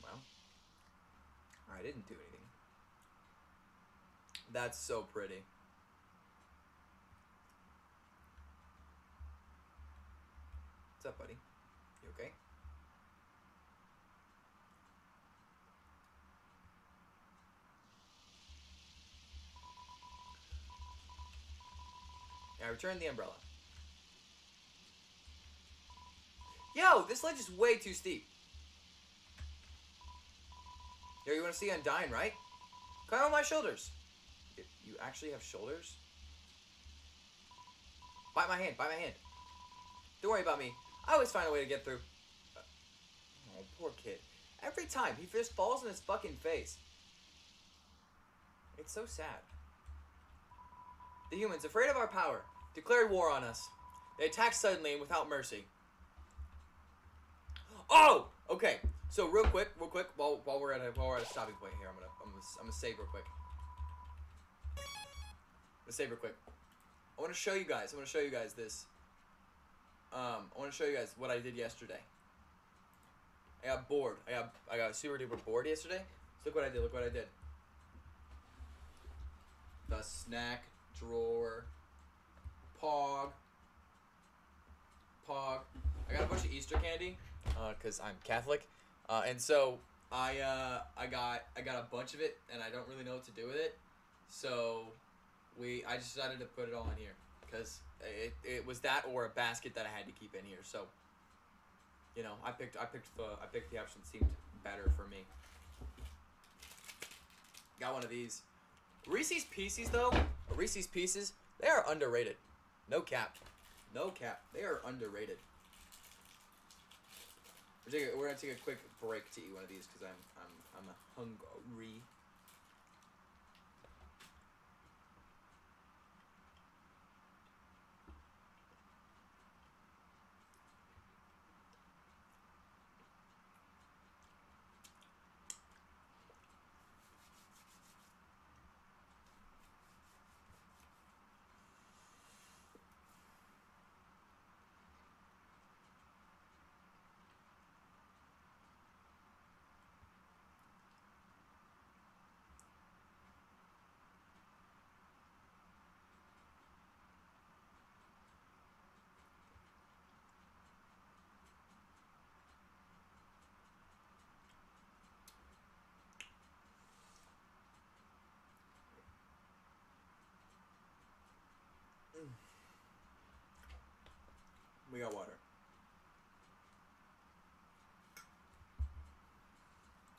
Well, I didn't do anything. That's so pretty. What's up, buddy? You okay? I return the umbrella. Yo, this ledge is way too steep. Yo, you want to see Undyne, right? Climb on my shoulders. You actually have shoulders? Bite my hand, bite my hand. Don't worry about me. I always find a way to get through. Oh, poor kid. Every time, he just falls in his fucking face. It's so sad. The humans, afraid of our power, declared war on us. They attacked suddenly and without mercy. Oh! Okay, so real quick, real quick, while, while, we're, at a, while we're at a stopping point here, I'm gonna, I'm gonna, I'm gonna save real quick. I'm gonna save real quick. I wanna show you guys, I wanna show you guys this. Um, I wanna show you guys what I did yesterday. I got bored, I got, I got super duper bored yesterday. So look what I did, look what I did. The snack drawer, pog, pog. I got a bunch of Easter candy, uh, cause I'm Catholic, uh, and so I uh, I got I got a bunch of it, and I don't really know what to do with it, so we I decided to put it all in here, cause it it was that or a basket that I had to keep in here, so you know I picked I picked the I picked the option that seemed better for me. Got one of these. Reese's Pieces, though, Reese's Pieces, they are underrated. No cap. No cap. They are underrated. We're, taking, we're gonna take a quick break to eat one of these because I'm I'm I'm hungry. We got water.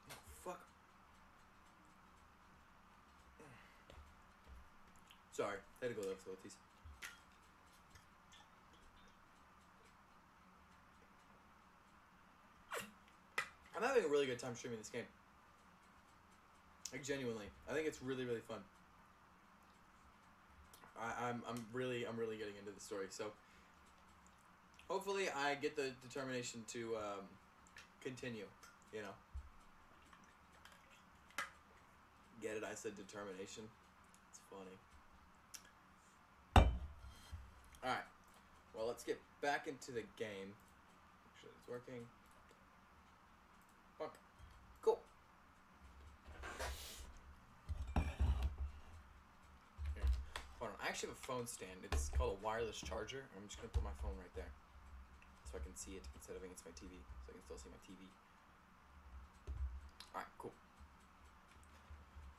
Oh, fuck. Sorry, I had to go there for the teas. I'm having a really good time streaming this game. Like genuinely, I think it's really, really fun. I, I'm, I'm really, I'm really getting into the story. So. Hopefully, I get the determination to um, continue, you know. Get it? I said determination. It's funny. Alright. Well, let's get back into the game. Make sure it's working. Fuck. Cool. Here. Hold on. I actually have a phone stand. It's called a wireless charger. I'm just going to put my phone right there. So I can see it instead of against my T V, so I can still see my T V. Alright, cool.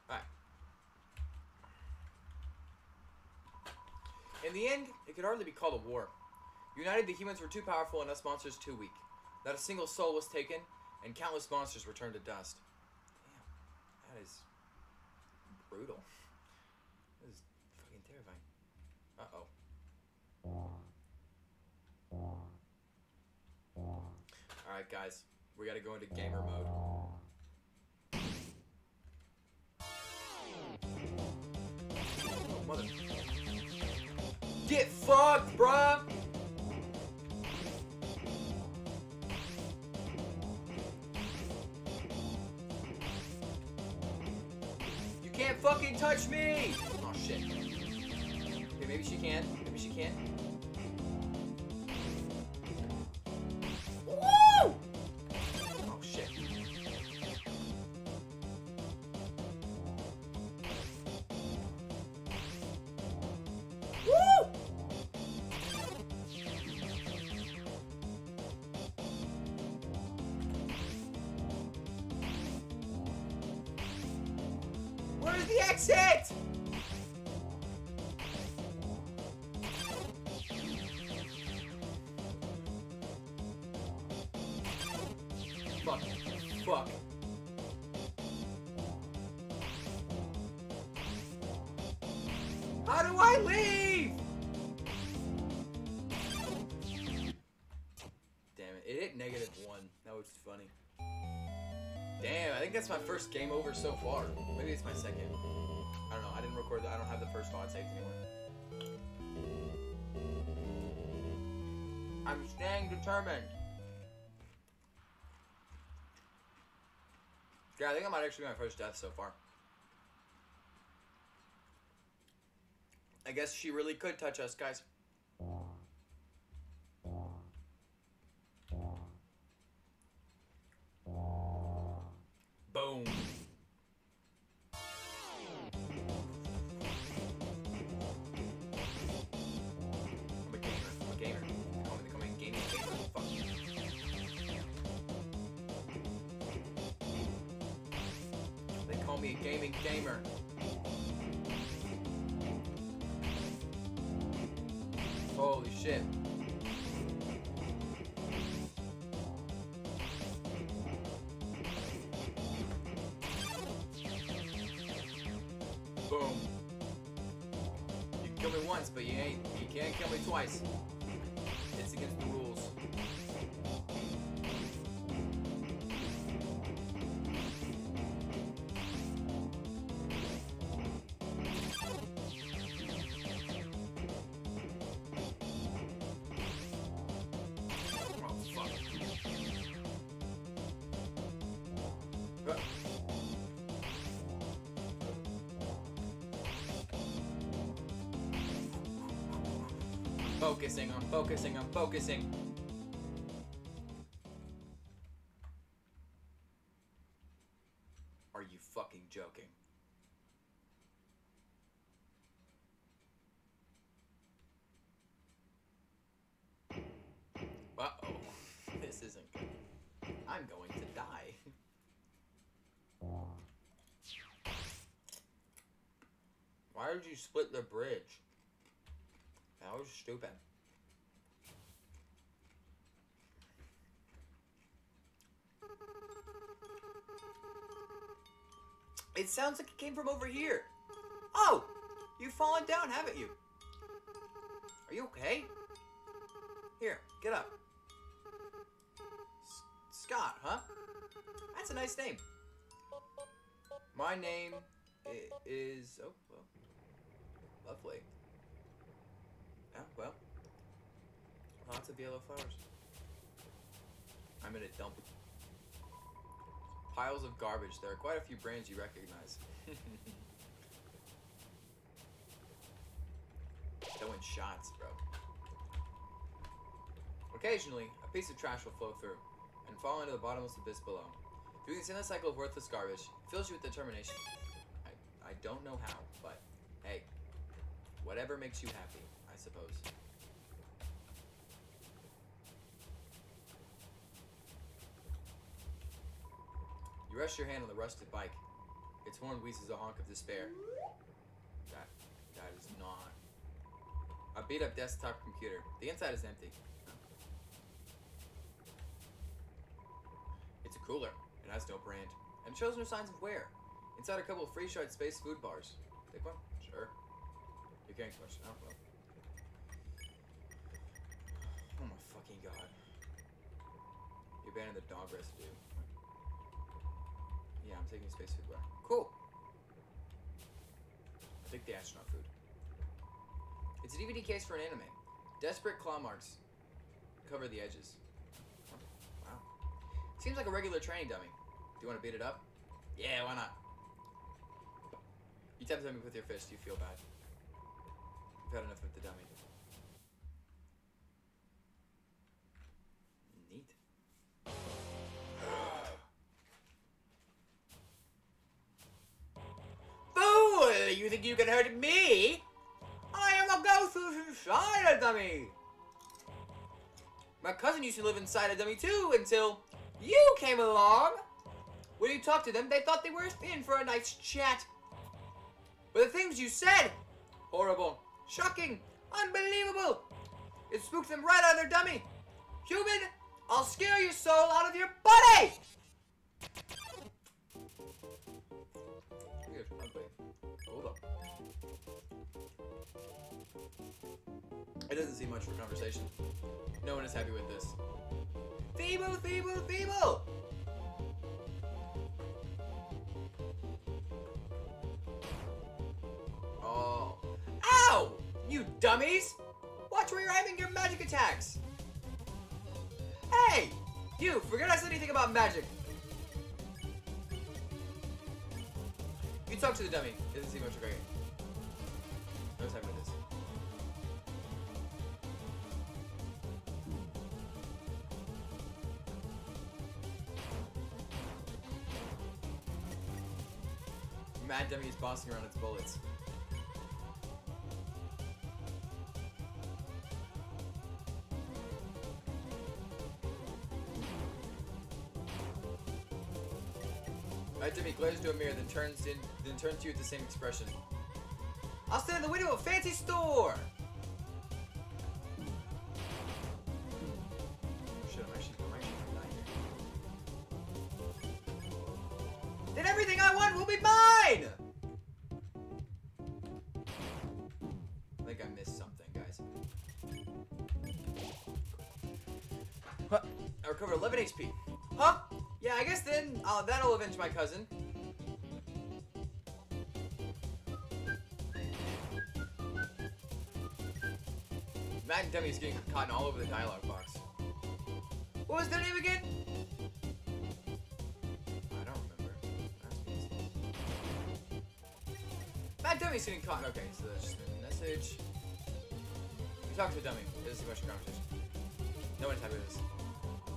Alright. In the end, it could hardly be called a war. United, the humans were too powerful and us monsters too weak. Not a single soul was taken, and countless monsters were turned to dust. Damn, that is brutal. That is fucking terrifying. Uh-oh. Alright, guys, We gotta go into gamer mode. Oh, mother. Get fucked, bruh! You can't fucking touch me! Oh, shit. Okay, maybe she can. Maybe she can't. That's my first game over so far. Maybe it's my second. I don't know. I didn't record that. I don't have the first one saved anymore. I'm staying determined. Yeah, I think I might actually be my first death so far. I guess she really could touch us, guys. Boom. I'm a gamer. I'm a gamer. They call me, they call me a gamer. Fuck you. They call me a gaming gamer. Holy shit. But you ain't, you can't kill me twice. It's against the rules. Focusing, I'm focusing, I'm focusing. Are you fucking joking? Uh-oh, this isn't good. I'm going to die. Why did you split the bridge? That was stupid. It sounds like it came from over here. Oh! You've fallen down, haven't you? Are you okay? Here, get up. S- Scott, huh? That's a nice name. My name is... Oh, well. Lovely. Oh, well. Lots of yellow flowers. I'm in a dump. Piles of garbage. There are quite a few brands you recognize. Throwing shots, bro. Occasionally, a piece of trash will flow through and fall into the bottomless abyss below. Through this endless cycle of worthless garbage, it fills you with determination. I, I don't know how, but hey, whatever makes you happy. I suppose. You rest your hand on the rusted bike. Its horn wheezes a honk of despair. That, that is not. A beat up desktop computer. The inside is empty. It's a cooler. It has no brand. And shows no signs of wear. Inside a couple of free shard space food bars. Take one? Sure. You can't question. I don't know. Oh my fucking god. You abandoned the dog residue. Yeah, I'm taking space food back. Cool. I'll take the astronaut food. It's a D V D case for an anime. Desperate claw marks cover the edges. Wow. Seems like a regular training dummy. Do you want to beat it up? Yeah, why not? You tap the dummy with your fist. You feel bad. You've had enough with the dummy. Neat. Fool! You think you can hurt me? I am a ghost who's inside a dummy! My cousin used to live inside a dummy too, until you came along! When you talked to them, they thought they were in for a nice chat. But the things you said! Horrible, shocking, unbelievable! It spooked them right out of their dummy! Human, I'll scare your soul out of your body! It doesn't seem much for conversation. No one is happy with this. Feeble, feeble, feeble! Oh. Ow! You dummies! Watch where you're aiming your magic attacks! Hey! You, forget I said anything about magic! You talk to the dummy. It doesn't seem much for great. No time for this. Mad dummy is bossing around its bullets. Mad dummy glares to a mirror, then turns in, then turns to you with the same expression. I'll stand in the window of a fancy store. Shit, I'm actually, I'm actually not here. Then everything I want will be mine. I think I missed something, guys. Huh. I recovered eleven H P. Huh? Yeah, I guess then uh, that'll avenge my cousin. Matt and Demi is getting caught all over the dialogue box. What was their name again? Dummy's getting caught. Okay, so that's just a message. We talked to the dummy. This is a question conversation. No one's happy with this.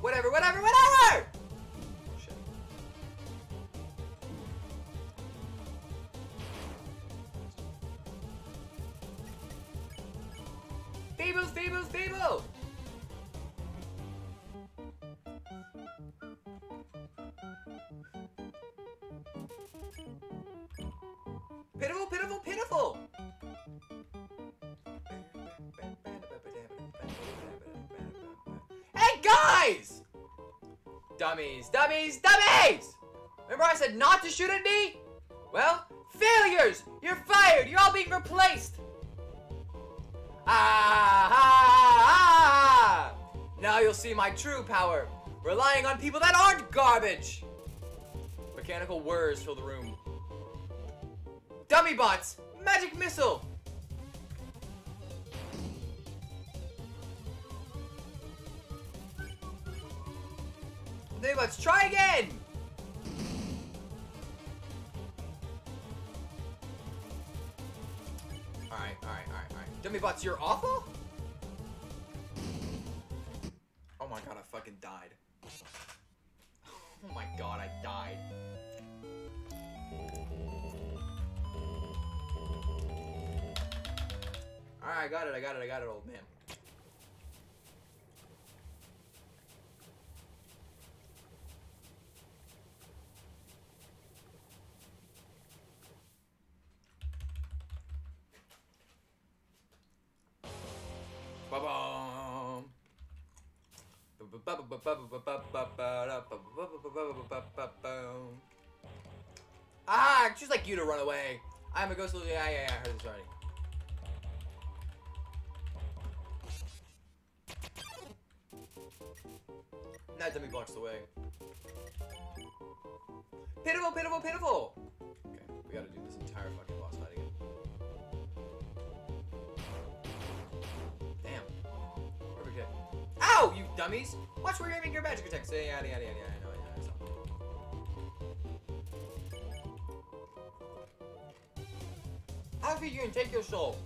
Whatever, whatever, whatever! Shit. Fables, fables, fables! Dummies, dummies, dummies! Remember I said not to shoot at me? Well, failures! You're fired! You're all being replaced! Ah, ah, ah! Now you'll see my true power, relying on people that aren't garbage! Mechanical whirs fill the room. Dummy bots! Magic missile! Let's try again! Alright, alright, alright, alright. Dummy bots, you're awful? Oh my god, I fucking died. Oh my god, I died. Alright, I got it, I got it, I got it, old man. Ah, just like you to run away. I'm a ghost. Yeah, yeah, yeah, I heard this already. Not dummy blocks away. Pitiful, pitiful, pitiful! Okay, we gotta do this entire fucking boss fight again. Damn. Perfect hit. Ow, you dummies! Watch where you're aiming your magic attacks. Yada, yada, yada, yada. I know, I know, I know. How could you can take your soul?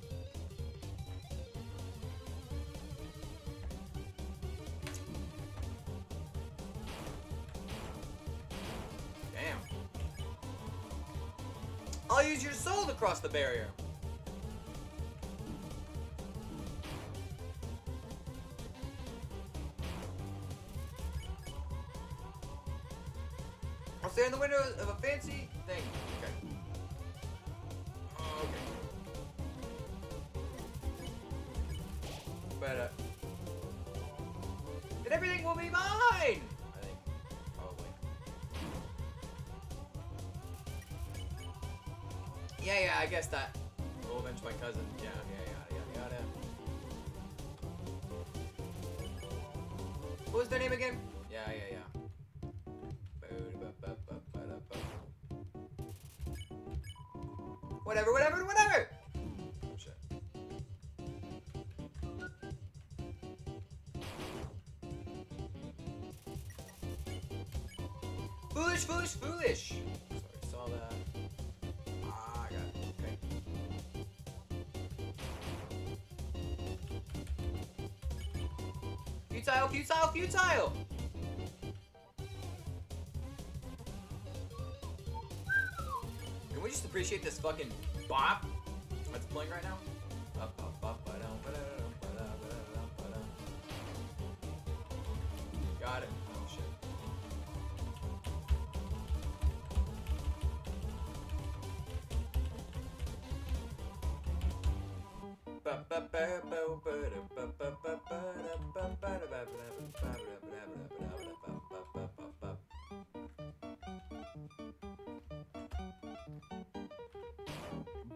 I'll use your soul to cross the barrier. I'll stay in the window of a fancy thing. Okay. Okay. Better. Then everything will be mine! Yeah, yeah, I guess that will avenge my cousin. Yeah, yeah, yeah, yeah, yeah. What was their name again? Yeah, yeah, yeah. Whatever, whatever, whatever! Oh, shit. Foolish, foolish, foolish! Sorry, saw that. Futile, futile, futile! Can we just appreciate this fucking bop that's playing right now? Got it. Oh shit.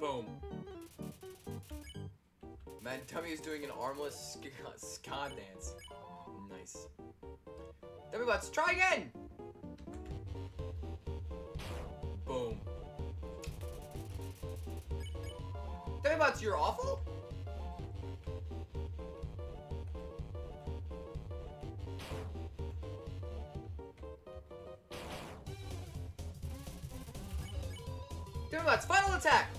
Boom. Man, Dummy is doing an armless ska dance. Nice. Dummy bots, try again! Boom. Dummy bots, you're awful? Dummy bots, final attack!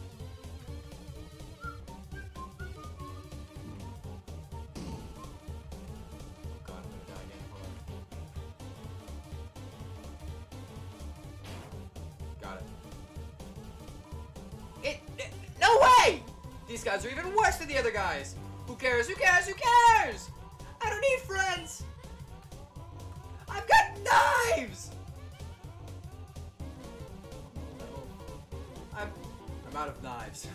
Guys are even worse than the other guys. Who cares? Who cares? Who cares? I don't need friends. I've got knives. I'm I'm out of knives.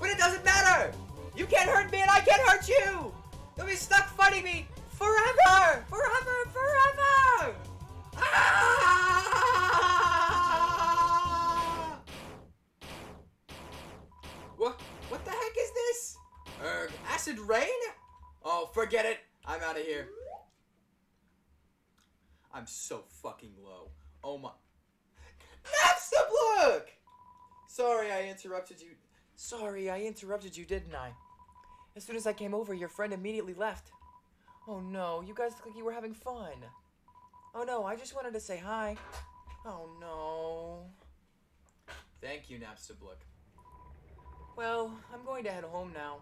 But it doesn't matter. You can't hurt me, and I can't hurt you. They'll be stuck fighting me forever, forever, forever. Ah! What? What the heck is this? Erg, acid rain? Oh, forget it. I'm out of here. I'm so fucking low. Oh my. Napstablook! Sorry I interrupted you. Sorry I interrupted you, didn't I? As soon as I came over, your friend immediately left. Oh no, you guys look like you were having fun. Oh no, I just wanted to say hi. Oh no. Thank you, Napstablook. Well, I'm going to head home now.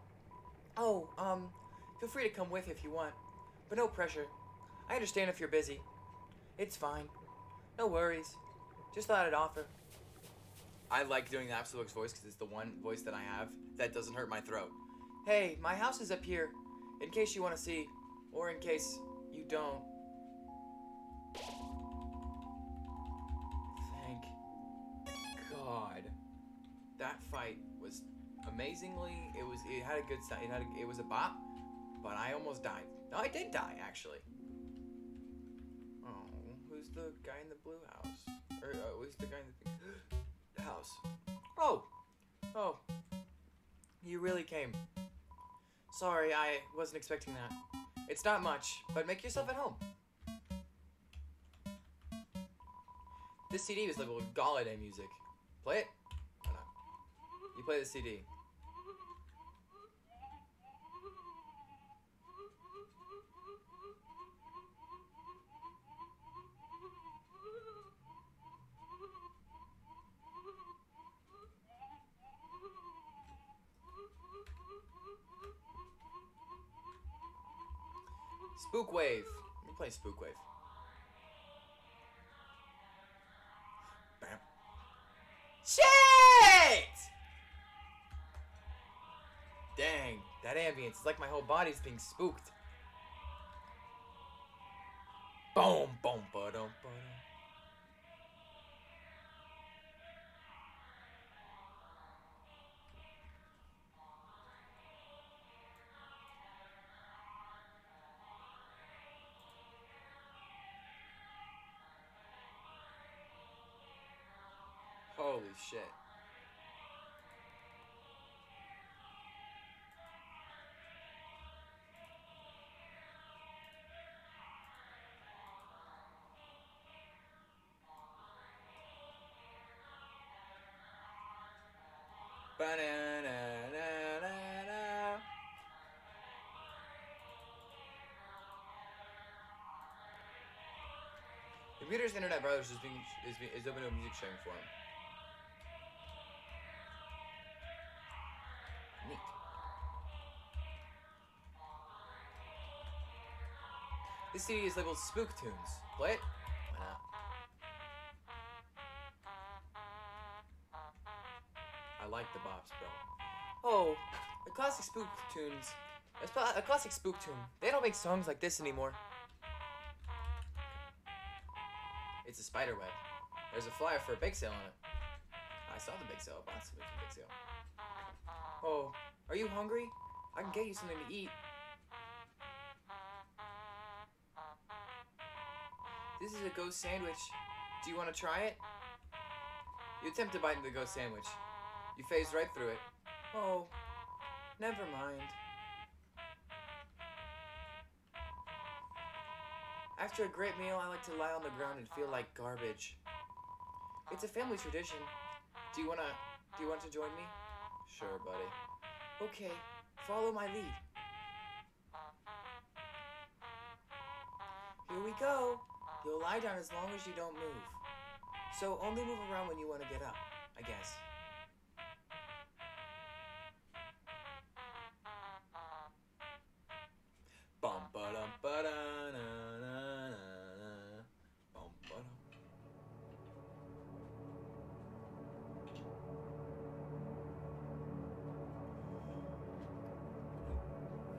Oh, um, feel free to come with if you want, but no pressure. I understand if you're busy. It's fine. No worries. Just thought I'd offer. I like doing the Napstablook's voice because it's the one voice that I have that doesn't hurt my throat. Hey, my house is up here, in case you want to see, or in case you don't. Thank God. That fight was... Amazingly, it was. It had a good start. It had. A, it was a bop, but I almost died. No, I did die actually. Oh, who's the guy in the blue house? Or uh, who's the guy in the house? Oh, oh, you really came. Sorry, I wasn't expecting that. It's not much, but make yourself at home. This C D is labeled Holiday Music. Play it? Why not? You play the C D. Spook Wave. Let me play Spook Wave. Bam. Shit! Dang, that ambience. It's like my whole body's being spooked. Boom, boom, ba-dum, ba-dum. Holy shit. Ba-na-na-na-na-na. The computer's internet browser is being is being, is open to a music sharing forum. Neat. This C D is labeled Spook Tunes. Play it? Why not? I like the bops, bro. Oh, the classic Spook Tunes. A, a classic Spook Tune. They don't make songs like this anymore. It's a spider web. There's a flyer for a bake sale on it. I saw the bake sale. I bought some bake sale. Oh, are you hungry? I can get you something to eat. This is a ghost sandwich. Do you want to try it? You attempt to bite into the ghost sandwich. You phase right through it. Oh, never mind. After a great meal, I like to lie on the ground and feel like garbage. It's a family tradition. Do you wanna, do you want to join me? Sure, buddy. Okay, follow my lead. Here we go. You'll lie down as long as you don't move. So only move around when you want to get up, I guess. Bum ba dum ba da na na na. Bum ba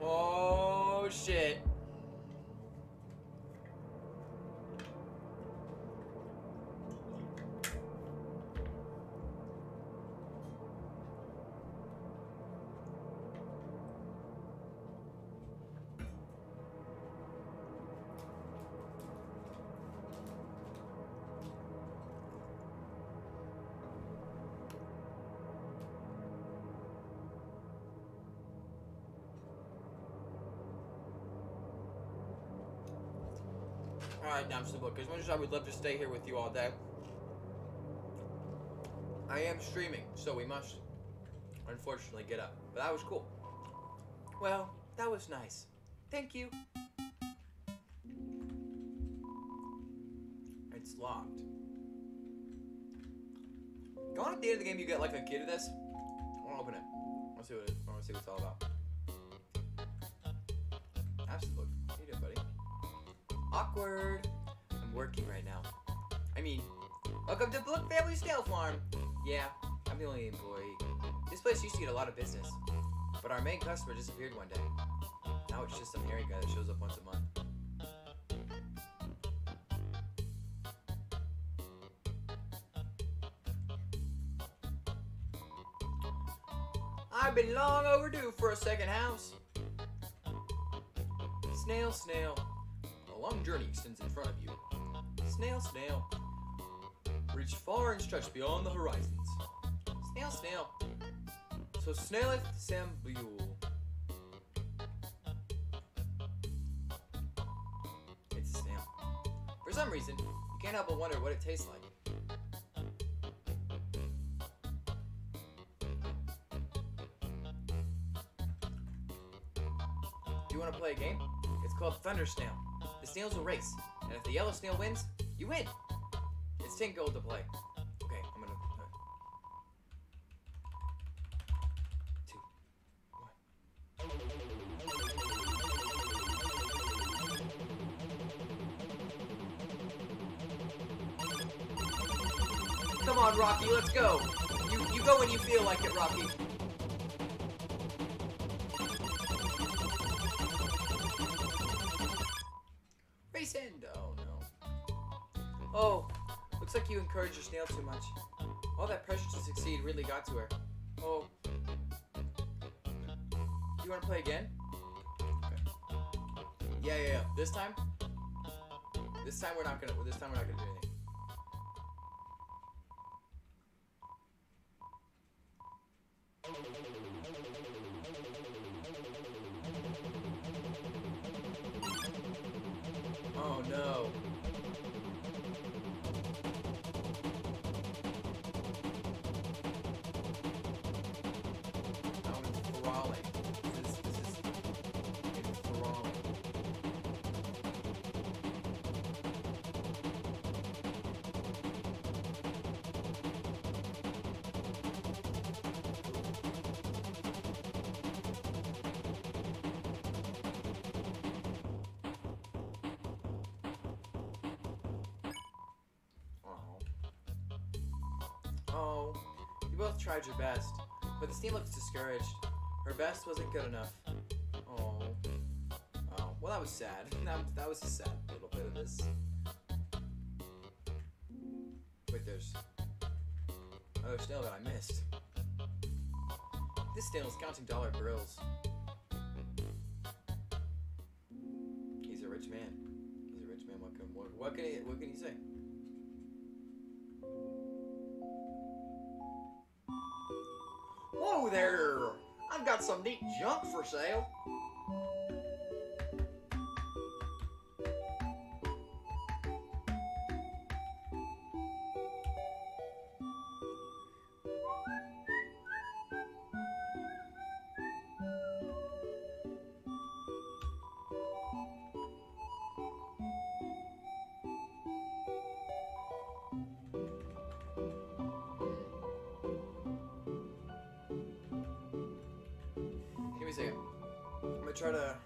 dum. Oh shit. Alright, Napstablook, as much as I would love to stay here with you all day, I am streaming, so we must, unfortunately, get up. But that was cool. Well, that was nice. Thank you. It's locked. Going at the end of the game, you get like a key to this. I want to open it. I want to see what it is. I want to see what it's all about. Napstablook, how you doing, buddy? Awkward. I'm working right now. I mean, welcome to Blook Family Snail Farm. Yeah, I'm the only employee. This place used to get a lot of business, but our main customer disappeared one day. Now it's just some hairy guy that shows up once a month. I've been long overdue for a second house. Snail, snail. A long journey extends in front of you. Snail, snail. Reach far and stretch beyond the horizons. Snail, snail. So snaileth Sambule. It's a snail. For some reason, you can't help but wonder what it tastes like. you want to play a game? It's called Thunder Snail. The snails will race, and if the yellow snail wins, you win. It's ten gold to play. Okay, I'm gonna... Two. One. Come on, Rocky, let's go! You, you go when you feel like it, Rocky. Race end! Oh, no. Oh! Looks like you encouraged your snail too much. All that pressure to succeed really got to her. Oh. You wanna play again? Okay. Yeah, yeah, yeah. This time? This time we're not gonna this time we're not gonna do anything. Oh no. Tried your best, but the team looks discouraged. Her best wasn't good enough. Oh, oh. Well, that was sad. That, that was a sad little bit of this. Wait, there's another snail that I missed. This snail is counting dollar bills. He's a rich man. He's a rich man. What can what, what can he what can he say? Whoa there! I've got some neat junk for sale. Try to. I'm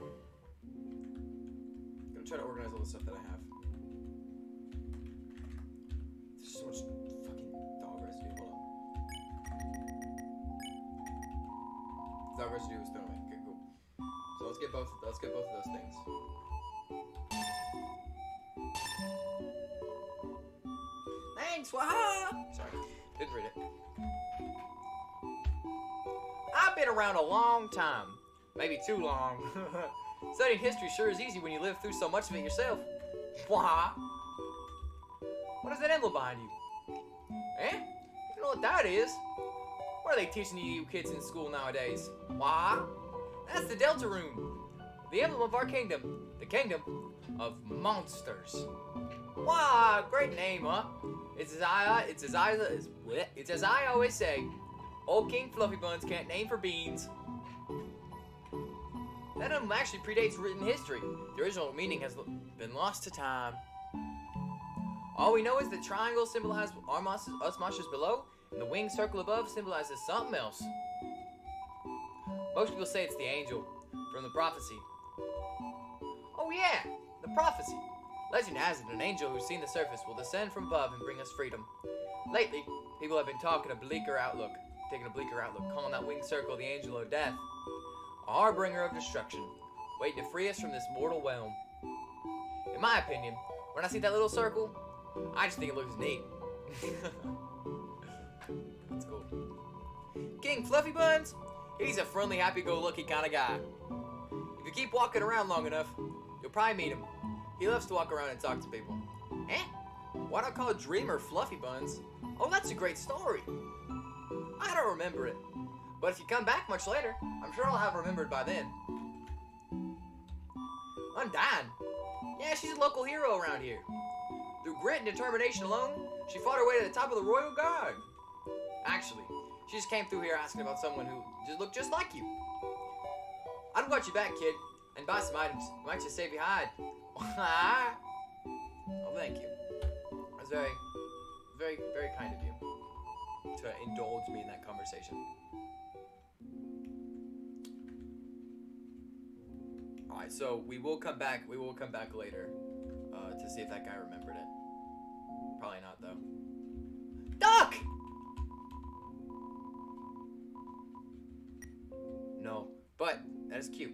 gonna try to organize all the stuff that I have. There's so much fucking dog residue. Hold on. Dog residue was thrown away. Okay, cool. So let's get both. Let's get both of those things. Thanks, Waha. Sorry, didn't read it. I've been around a long time. Maybe too long. Studying history sure is easy when you live through so much of it yourself. What is that emblem behind you? Eh? You know what that is? What are they teaching you kids in school nowadays? Why? That's the Deltarune. The emblem of our kingdom. The kingdom of monsters. Why? Great name, huh? It's as I, it's as I, it's as I always say. Old King Fluffy Buns can't name for beans. That emblem actually predates written history. The original meaning has been lost to time. All we know is the triangle symbolizes our monsters, us monsters below, and the winged circle above symbolizes something else. Most people say it's the angel from the prophecy. Oh yeah, the prophecy. Legend has it, an angel who's seen the surface will descend from above and bring us freedom. Lately, people have been talking a bleaker outlook, taking a bleaker outlook, calling that winged circle the angel of death. A harbinger of destruction, waiting to free us from this mortal realm. In my opinion, when I see that little circle, I just think it looks neat. That's cool. King Fluffy Buns? He's a friendly, happy-go-lucky kind of guy. If you keep walking around long enough, you'll probably meet him. He loves to walk around and talk to people. Eh? Why not call Dreamer Fluffy Buns? Oh, that's a great story. I don't remember it. But if you come back much later, I'm sure I'll have remembered by then. Undyne? Yeah, she's a local hero around here. Through grit and determination alone, she fought her way to the top of the Royal Guard. Actually, she just came through here asking about someone who just looked just like you. I'd watch you back, kid. and buy some items. We might just stay behind. Oh, thank you. That's very, very, very kind of you to indulge me in that conversation. All right, so we will come back. We will come back later uh, to see if that guy remembered it. Probably not, though. Duck! No, but that is cute.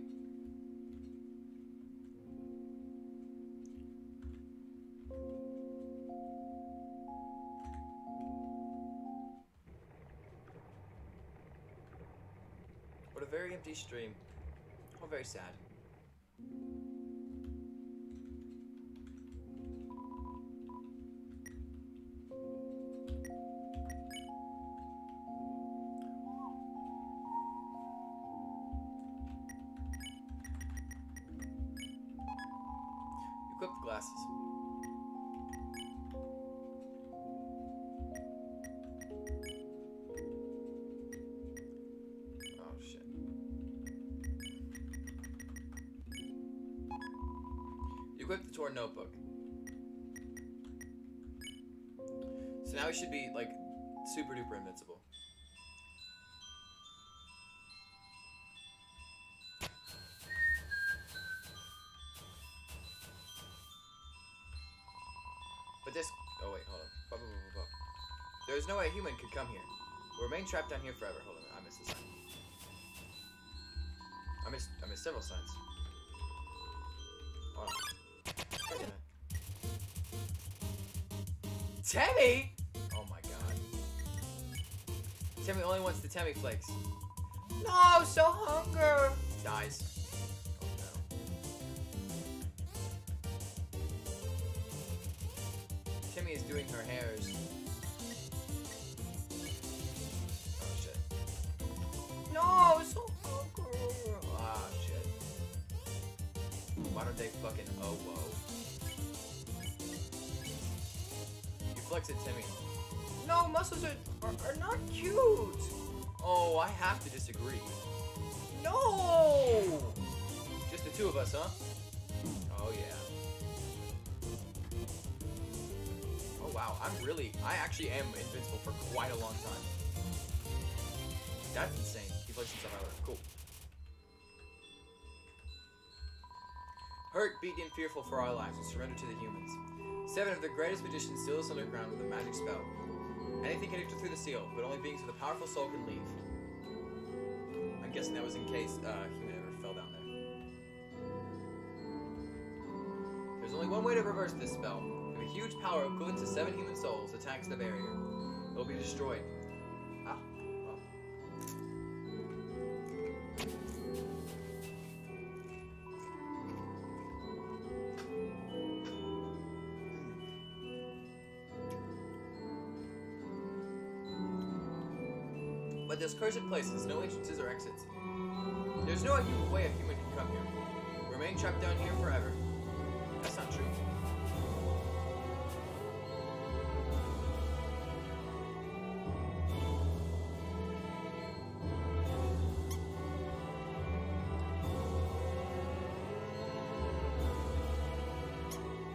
What a very empty stream. Oh, very sad. Notebook. So now we should be like super duper invincible. But this, oh wait, hold on. There's no way a human could come here. We'll remain trapped down here forever. Hold on, I missed a sign. I missed I missed several signs. Hold on. Temmie? Oh my god. Temmie only wants the Temmie flakes. No, so hunger! Dies. Oh no. Temmie is doing her hairs. Oh shit. No, so hungry! Ah shit. Why don't they fucking oh whoa? Flex it, Temmie. No, muscles are, are, are not cute. Oh, I have to disagree. No! Just the two of us, huh? Oh, yeah. Oh, wow. I'm really... I actually am invincible for quite a long time. That's insane. He flexed himself out of it. Cool. Hurt, beaten, and fearful for our lives, and surrender to the humans. Seven of the greatest magicians seal us underground with a magic spell. Anything can enter through the seal, but only beings with a powerful soul can leave. I'm guessing that was in case uh, human ever fell down there. There's only one way to reverse this spell. If a huge power equivalent to seven human souls attacks the barrier, it will be destroyed. Ah. There's cursed places, no entrances or exits. There's no way a human can come here. Remain trapped down here forever. That's not true.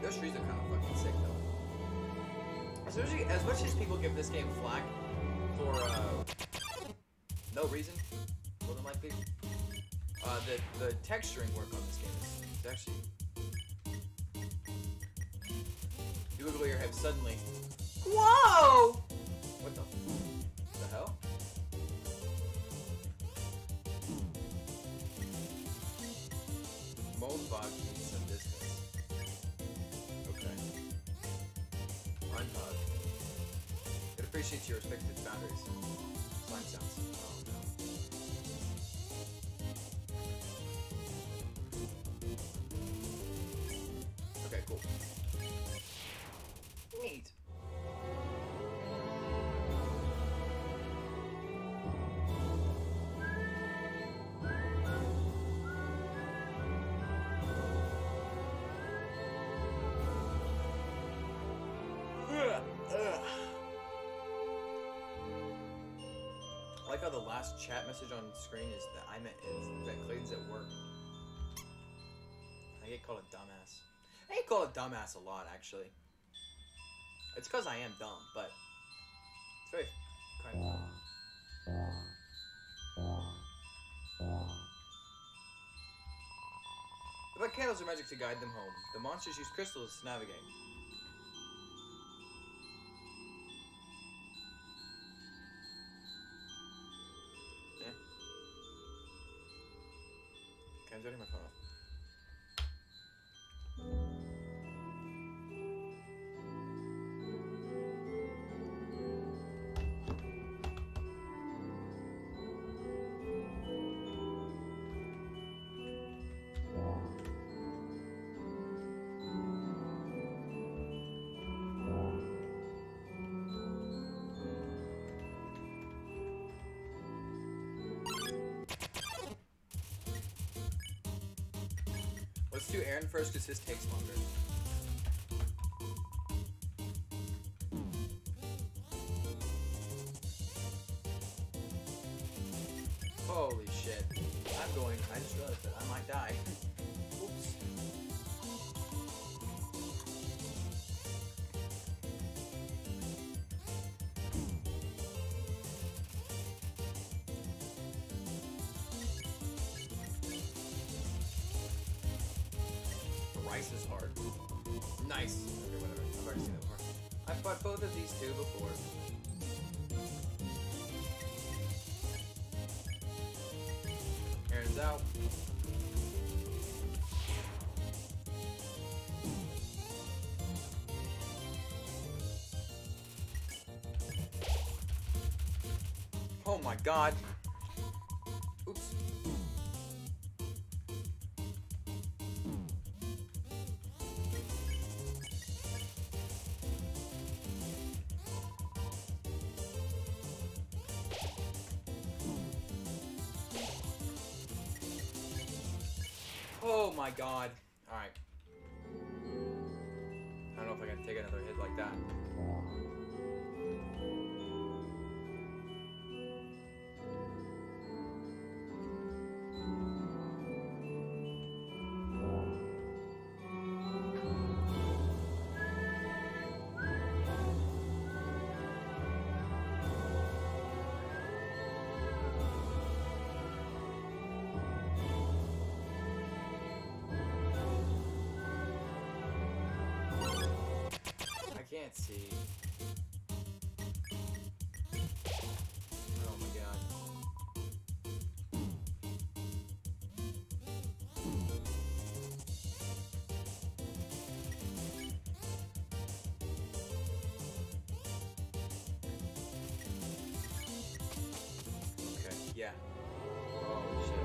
Those trees are kind of fucking sick, though. Especially, as much as people give this game flack for, uh... no reason, more than likely. Uh, the, the texturing work on this game is actually... You look over your head suddenly. Whoa! What the, what the hell? Moldbog needs some distance. Okay. Unpug. It appreciates your respect for its boundaries. Slime sounds. Oh. How the last chat message on screen is that I'm at, is that Clayton's at work. get called a dumbass. I get called a dumbass a lot, actually. It's because I am dumb, but it's very kind of the black candles are magic to guide them home. The monsters use crystals to navigate. Yeah. Okay, I'm turning my phone off. Aaron first, because his takes longer. Holy shit. I'm going, I just realized that I might die. Oops. Is hard. Nice. Okay, whatever. I've already seen that before. I've fought both of these two before. Aaron's out. Oh my god. Oh my god. Alright. I don't know if I can take another hit like that. Can't see. Oh my god. Okay, yeah. Holy shit.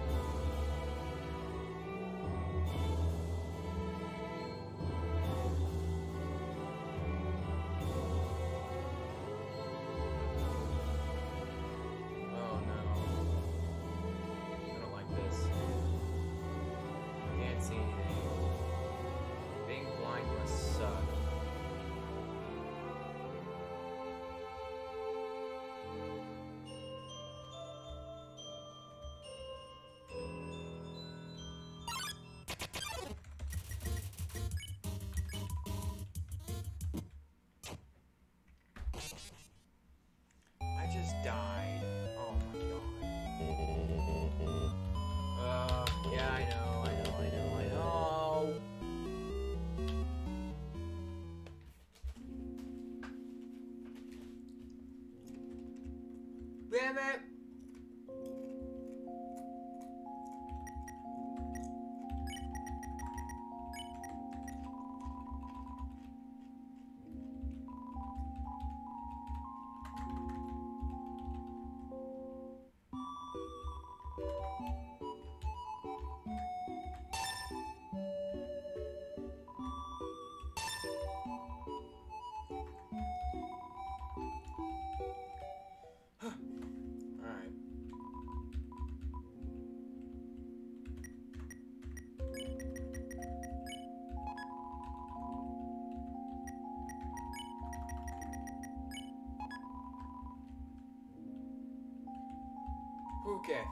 Okay.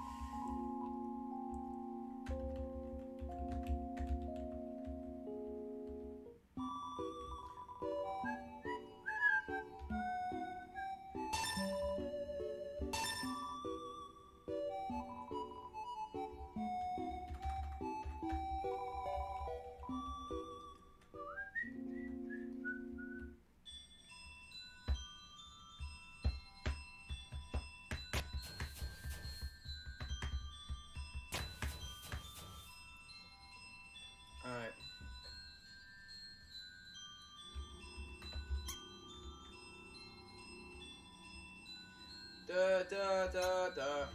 Da da da da.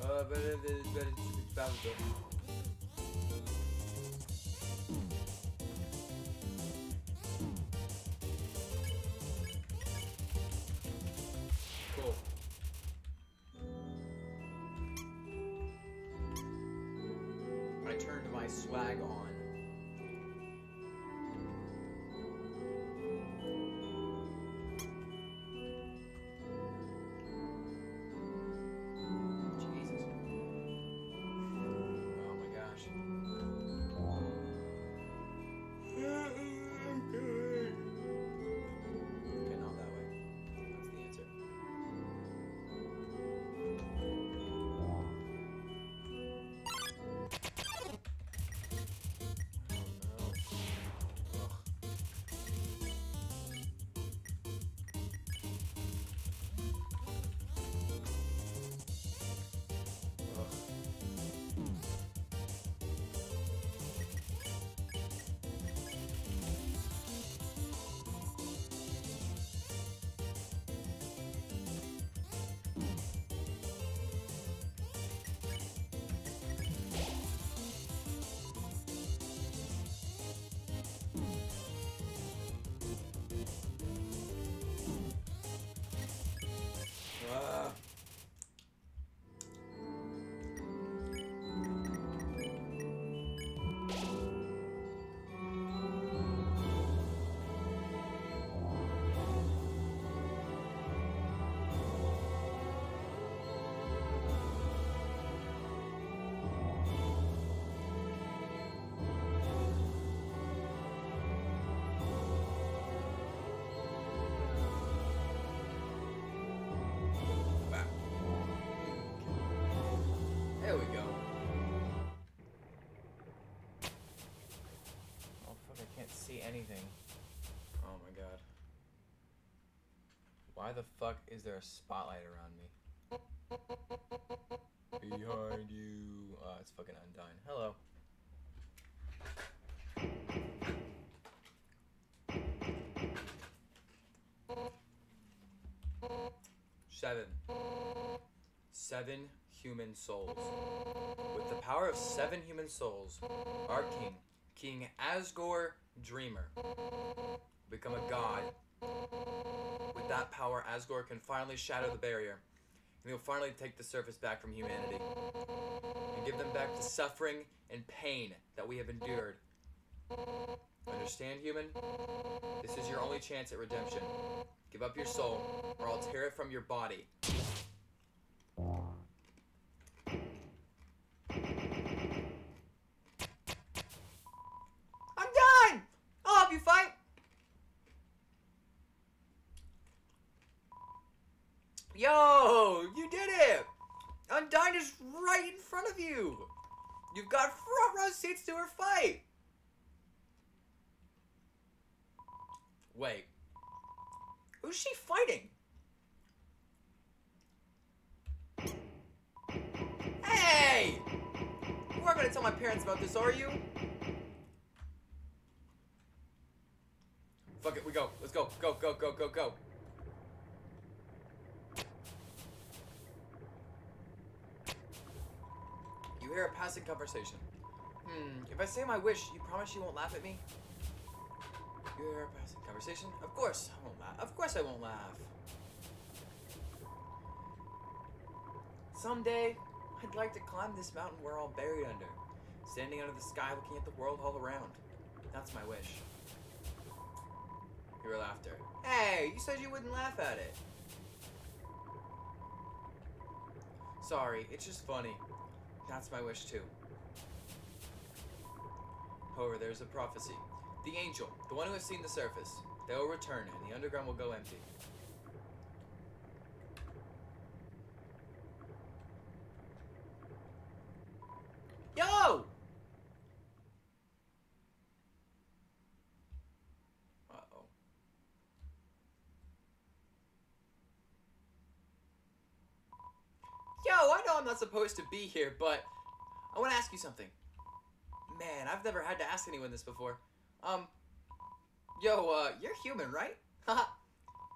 Uh, better than better to be found though. Anything. Oh my god. Why the fuck is there a spotlight around me? Behind you. Oh, it's fucking Undyne. Hello. Seven. Seven human souls. With the power of seven human souls, our king, King Asgore Dreemurr, become a god. With that power, Asgore can finally shatter the barrier, and he'll finally take the surface back from humanity and give them back the suffering and pain that we have endured. Understand, human? This is your only chance at redemption. Give up your soul, or I'll tear it from your body. Yo, you did it! Undyne is right in front of you! You've got front row seats to her fight! Wait. Who's she fighting? Hey! You aren't gonna tell my parents about this, are you? Fuck it, we go. Let's go, go, go, go, go, go. You hear a passing conversation. Hmm, if I say my wish, you promise you won't laugh at me? You hear a passing conversation? Of course I won't laugh. Of course I won't laugh. Someday, I'd like to climb this mountain we're all buried under. Standing under the sky looking at the world all around. That's my wish. Your laughter. Hey, you said you wouldn't laugh at it. Sorry, it's just funny. That's my wish too. However, there's a prophecy. The angel, the one who has seen the surface, they will return and the underground will go empty. Yo! Uh-oh. Yo! know, I know I'm not supposed to be here, but I want to ask you something. Man, I've never had to ask anyone this before. Um, yo, uh, you're human, right? Haha.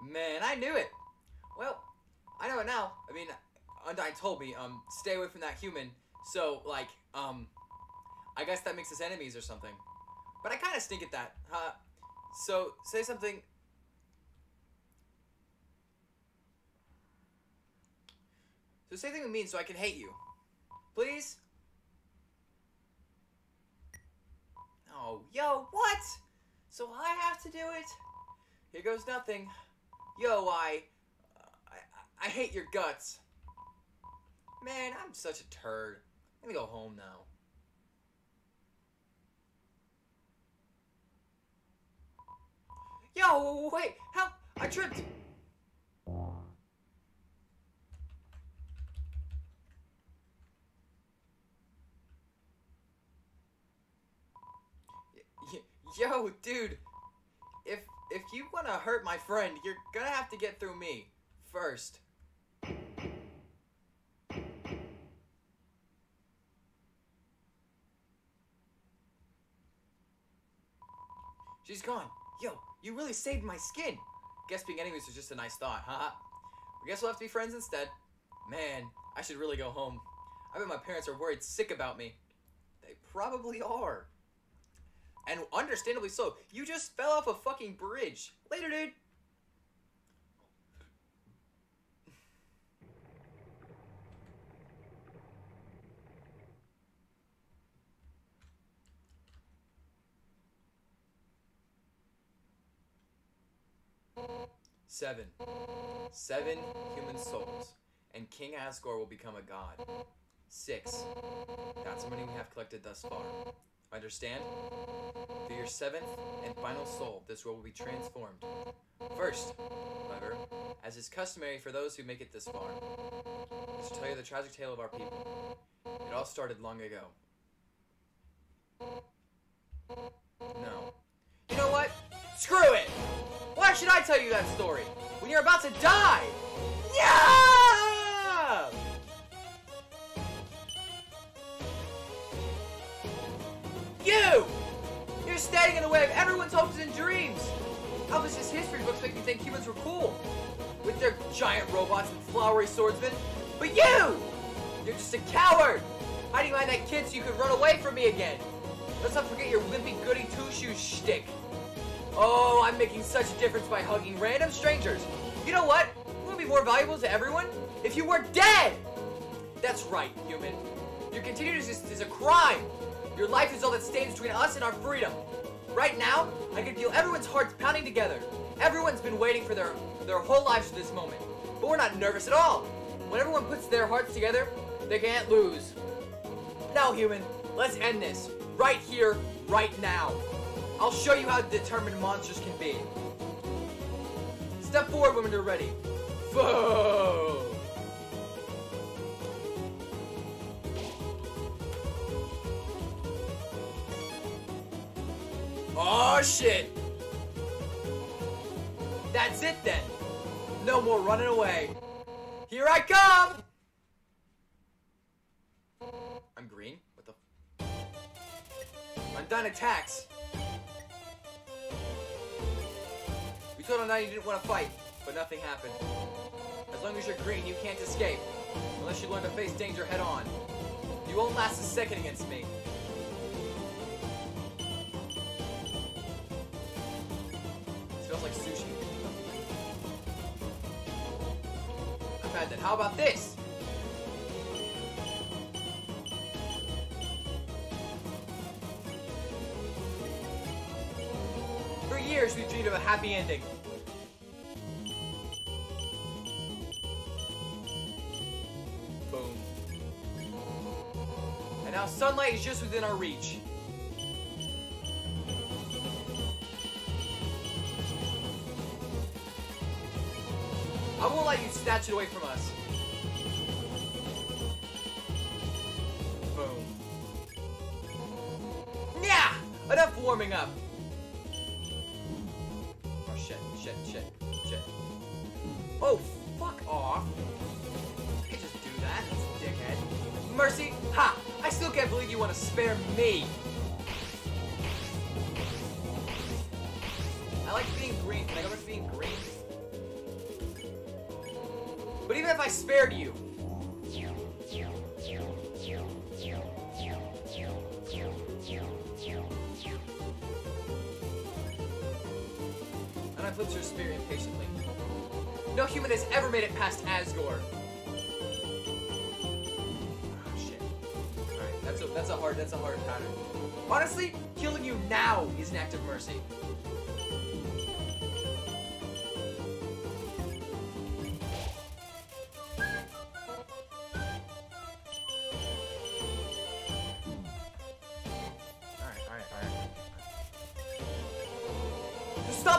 Man, I knew it. Well, I know it now. I mean, Undyne told me, um, stay away from that human. So, like, um, I guess that makes us enemies or something. But I kind of stink at that, huh? So, say something. So say something mean so I can hate you. Please? Oh, yo, what? So I have to do it? Here goes nothing. Yo, I, uh, I, I hate your guts. Man, I'm such a turd. I'm gonna go home now. Yo, wait, help! I tripped! Yo, dude, if if you wanna hurt my friend, you're gonna have to get through me first. She's gone. Yo, you really saved my skin. Guess being enemies was just a nice thought, haha. I guess we'll have to be friends instead. Man, I should really go home. I bet my parents are worried sick about me. They probably are. And understandably so. You just fell off a fucking bridge. Later, dude. Seven. Seven human souls. And King Asgore will become a god. Six. That's the money we have collected thus far. Understand? Through your seventh and final soul, this world will be transformed. First, however, as is customary for those who make it this far, I shall tell you the tragic tale of our people. It all started long ago. No. You know what? Screw it! Why should I tell you that story? When you're about to die! Yeah! You! You're standing in the way of everyone's hopes and dreams! Alphys' history books make me think humans were cool, with their giant robots and flowery swordsmen. But you! You're just a coward! Hiding behind that kid so you could run away from me again! Let's not forget your wimpy goody two-shoes shtick. Oh, I'm making such a difference by hugging random strangers. You know what? It would be more valuable to everyone if you were dead! That's right, human. Your continued existence is a crime! Your life is all that stands between us and our freedom. Right now, I can feel everyone's hearts pounding together. Everyone's been waiting for their, their whole lives for this moment. But we're not nervous at all. When everyone puts their hearts together, they can't lose. Now, human, let's end this. Right here, right now. I'll show you how determined monsters can be. Step forward when you're ready. Whoa! Oh shit! That's it then! No more running away! Here I come! I'm green? What the? Undyne attacks! We told Undyne you didn't want to fight, but nothing happened. As long as you're green, you can't escape, unless you learn to face danger head on. You won't last a second against me. Smells like sushi. Not bad then. How about this? For years we dreamed of a happy ending. Boom. And now sunlight is just within our reach. I won't let you snatch it away from us. Boom. Yeah! Enough warming up. Oh shit, shit, shit, shit. Oh, fuck off. I can just do that. Mercy, ha! I still can't believe you want to spare me! I like being green. Can I go back to being green? But even if I spared you... And I flipped your spear impatiently. No human has ever made it past Asgore. Oh, shit. Alright, that's a, that's a hard, that's a hard pattern. Honestly, killing you now is an act of mercy.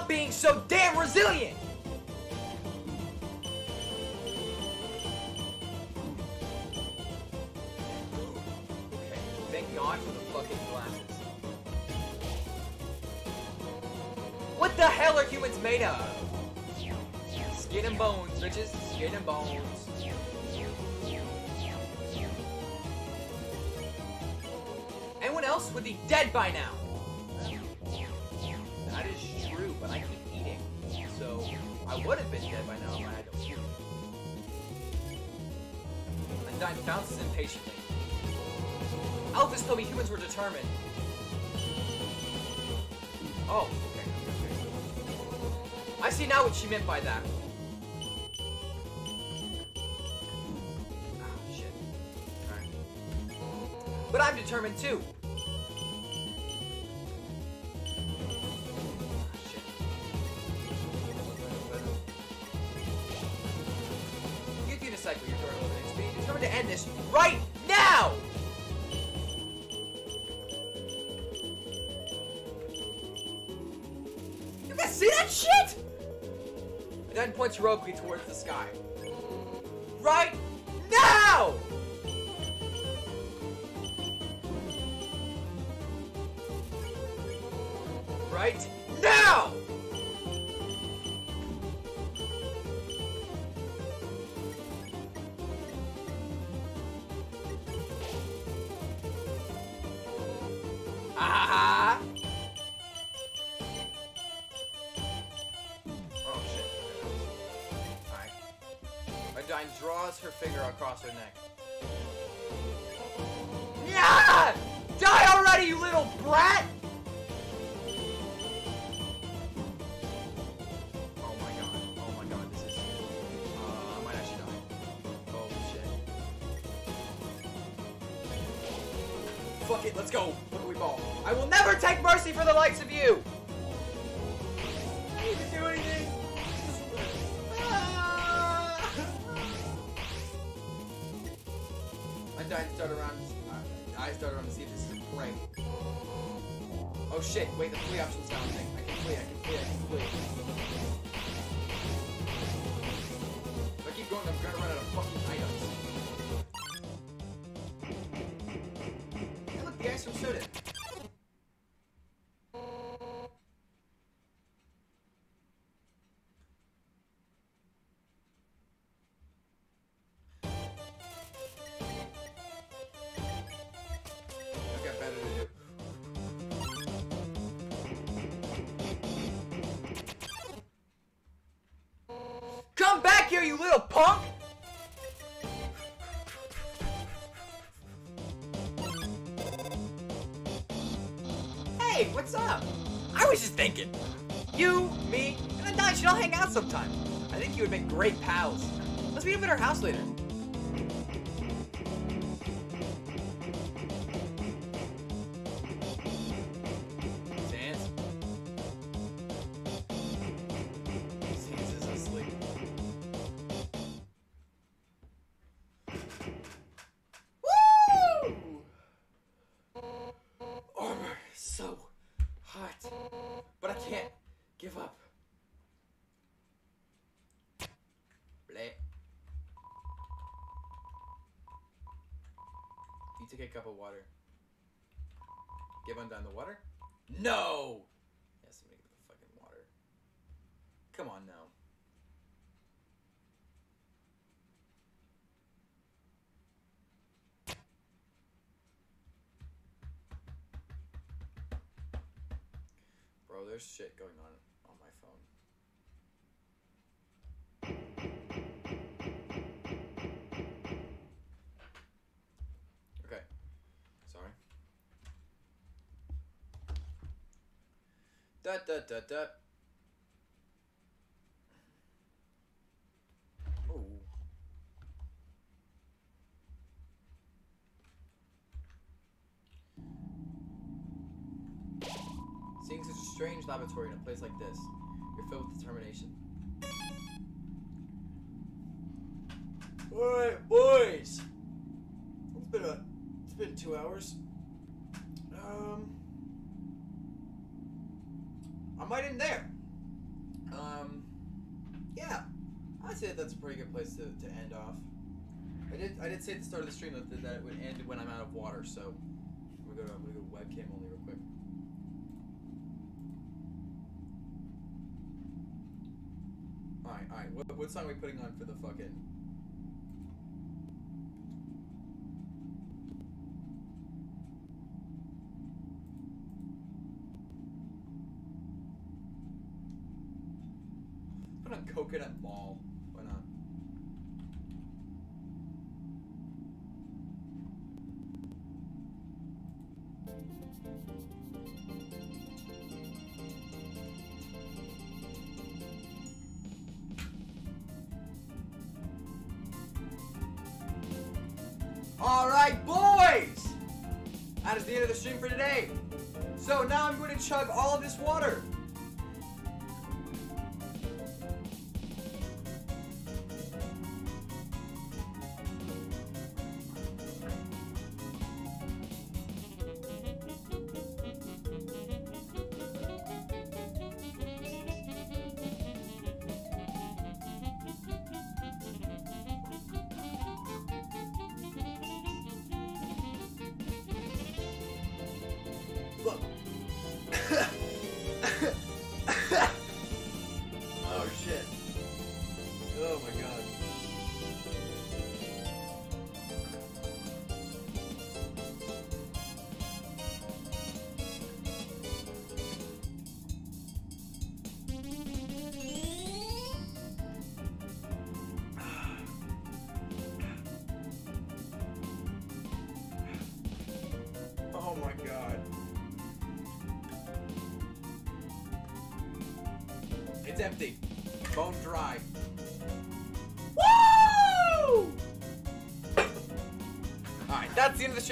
Being so damn resilient! Okay, thank God for the fucking glasses. What the hell are humans made of? Skin and bones, bitches. Skin and bones. Anyone else would be dead by now! That is true, but I keep eating, so I would have been dead by now if I had to eat. Undyne bounces impatiently. Alphys told me humans were determined. Oh, okay, okay. I see now what she meant by that. Ah, oh, shit. Alright. But I'm determined too. Cycle your door over H P. Determined to end this right now! You guys see that shit? And then points roguely towards the sky. Right now! Right now! Draws her finger across her neck. Yeah! Die already, you little brat! Oh my god, oh my god, this is... Uh, I might actually die. Oh shit. Fuck it, let's go! What do we ball? I will never take mercy for the likes of you! I didn't even do anything! I start around. Uh, I start around to see if this is a break. Oh shit! Wait, the flee option's down. I can flee. I can flee. I can flee. If I keep going, I'm gonna run out of fucking items. Hey, look, the guy still showed it. You little punk! Hey, what's up? I was just thinking. You, me, and Undyne should all hang out sometime. I think you would make great pals. Let's meet up at our house later. Take a cup of water. Give Undyne the water? No! Yes, I'm gonna get the fucking water. Come on now. Bro, there's shit going on on my phone. Okay. Sorry. Da da da da. Oh. Seeing such a strange laboratory in a place like this, you're filled with determination. Alright, boys! It's been a, it's been two hours. Um, I'm right in there. Um, yeah, I'd say that's a pretty good place to, to end off. I did, I did say at the start of the stream that, that it would end when I'm out of water, so I'm gonna go, I'm gonna go webcam only real quick. Alright, alright, what, what song are we putting on for the fucking... Put on Coconut Mall. Why not? Alright, boys! That is the end of the stream for today. So now I'm going to chug all of this water.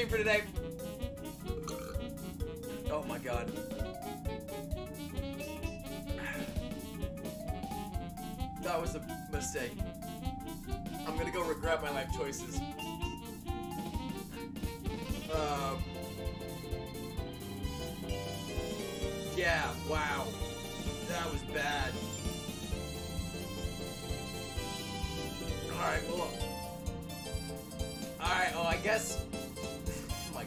For today. Oh my god. That was a mistake. I'm gonna go regret my life choices. Um, yeah, wow. That was bad. Alright, well. Alright, oh, I guess...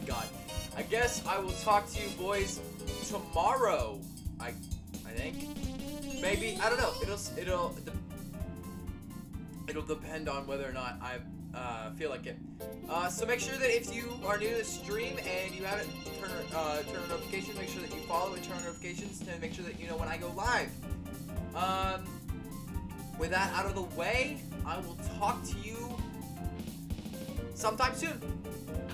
God. I guess I will talk to you boys tomorrow. I, I think. Maybe, I don't know. It'll, it'll, it'll depend on whether or not I uh, feel like it. Uh, so make sure that if you are new to the stream and you haven't turned uh, turn on notifications, make sure that you follow and turn on notifications to make sure that you know when I go live. Um, with that out of the way, I will talk to you sometime soon.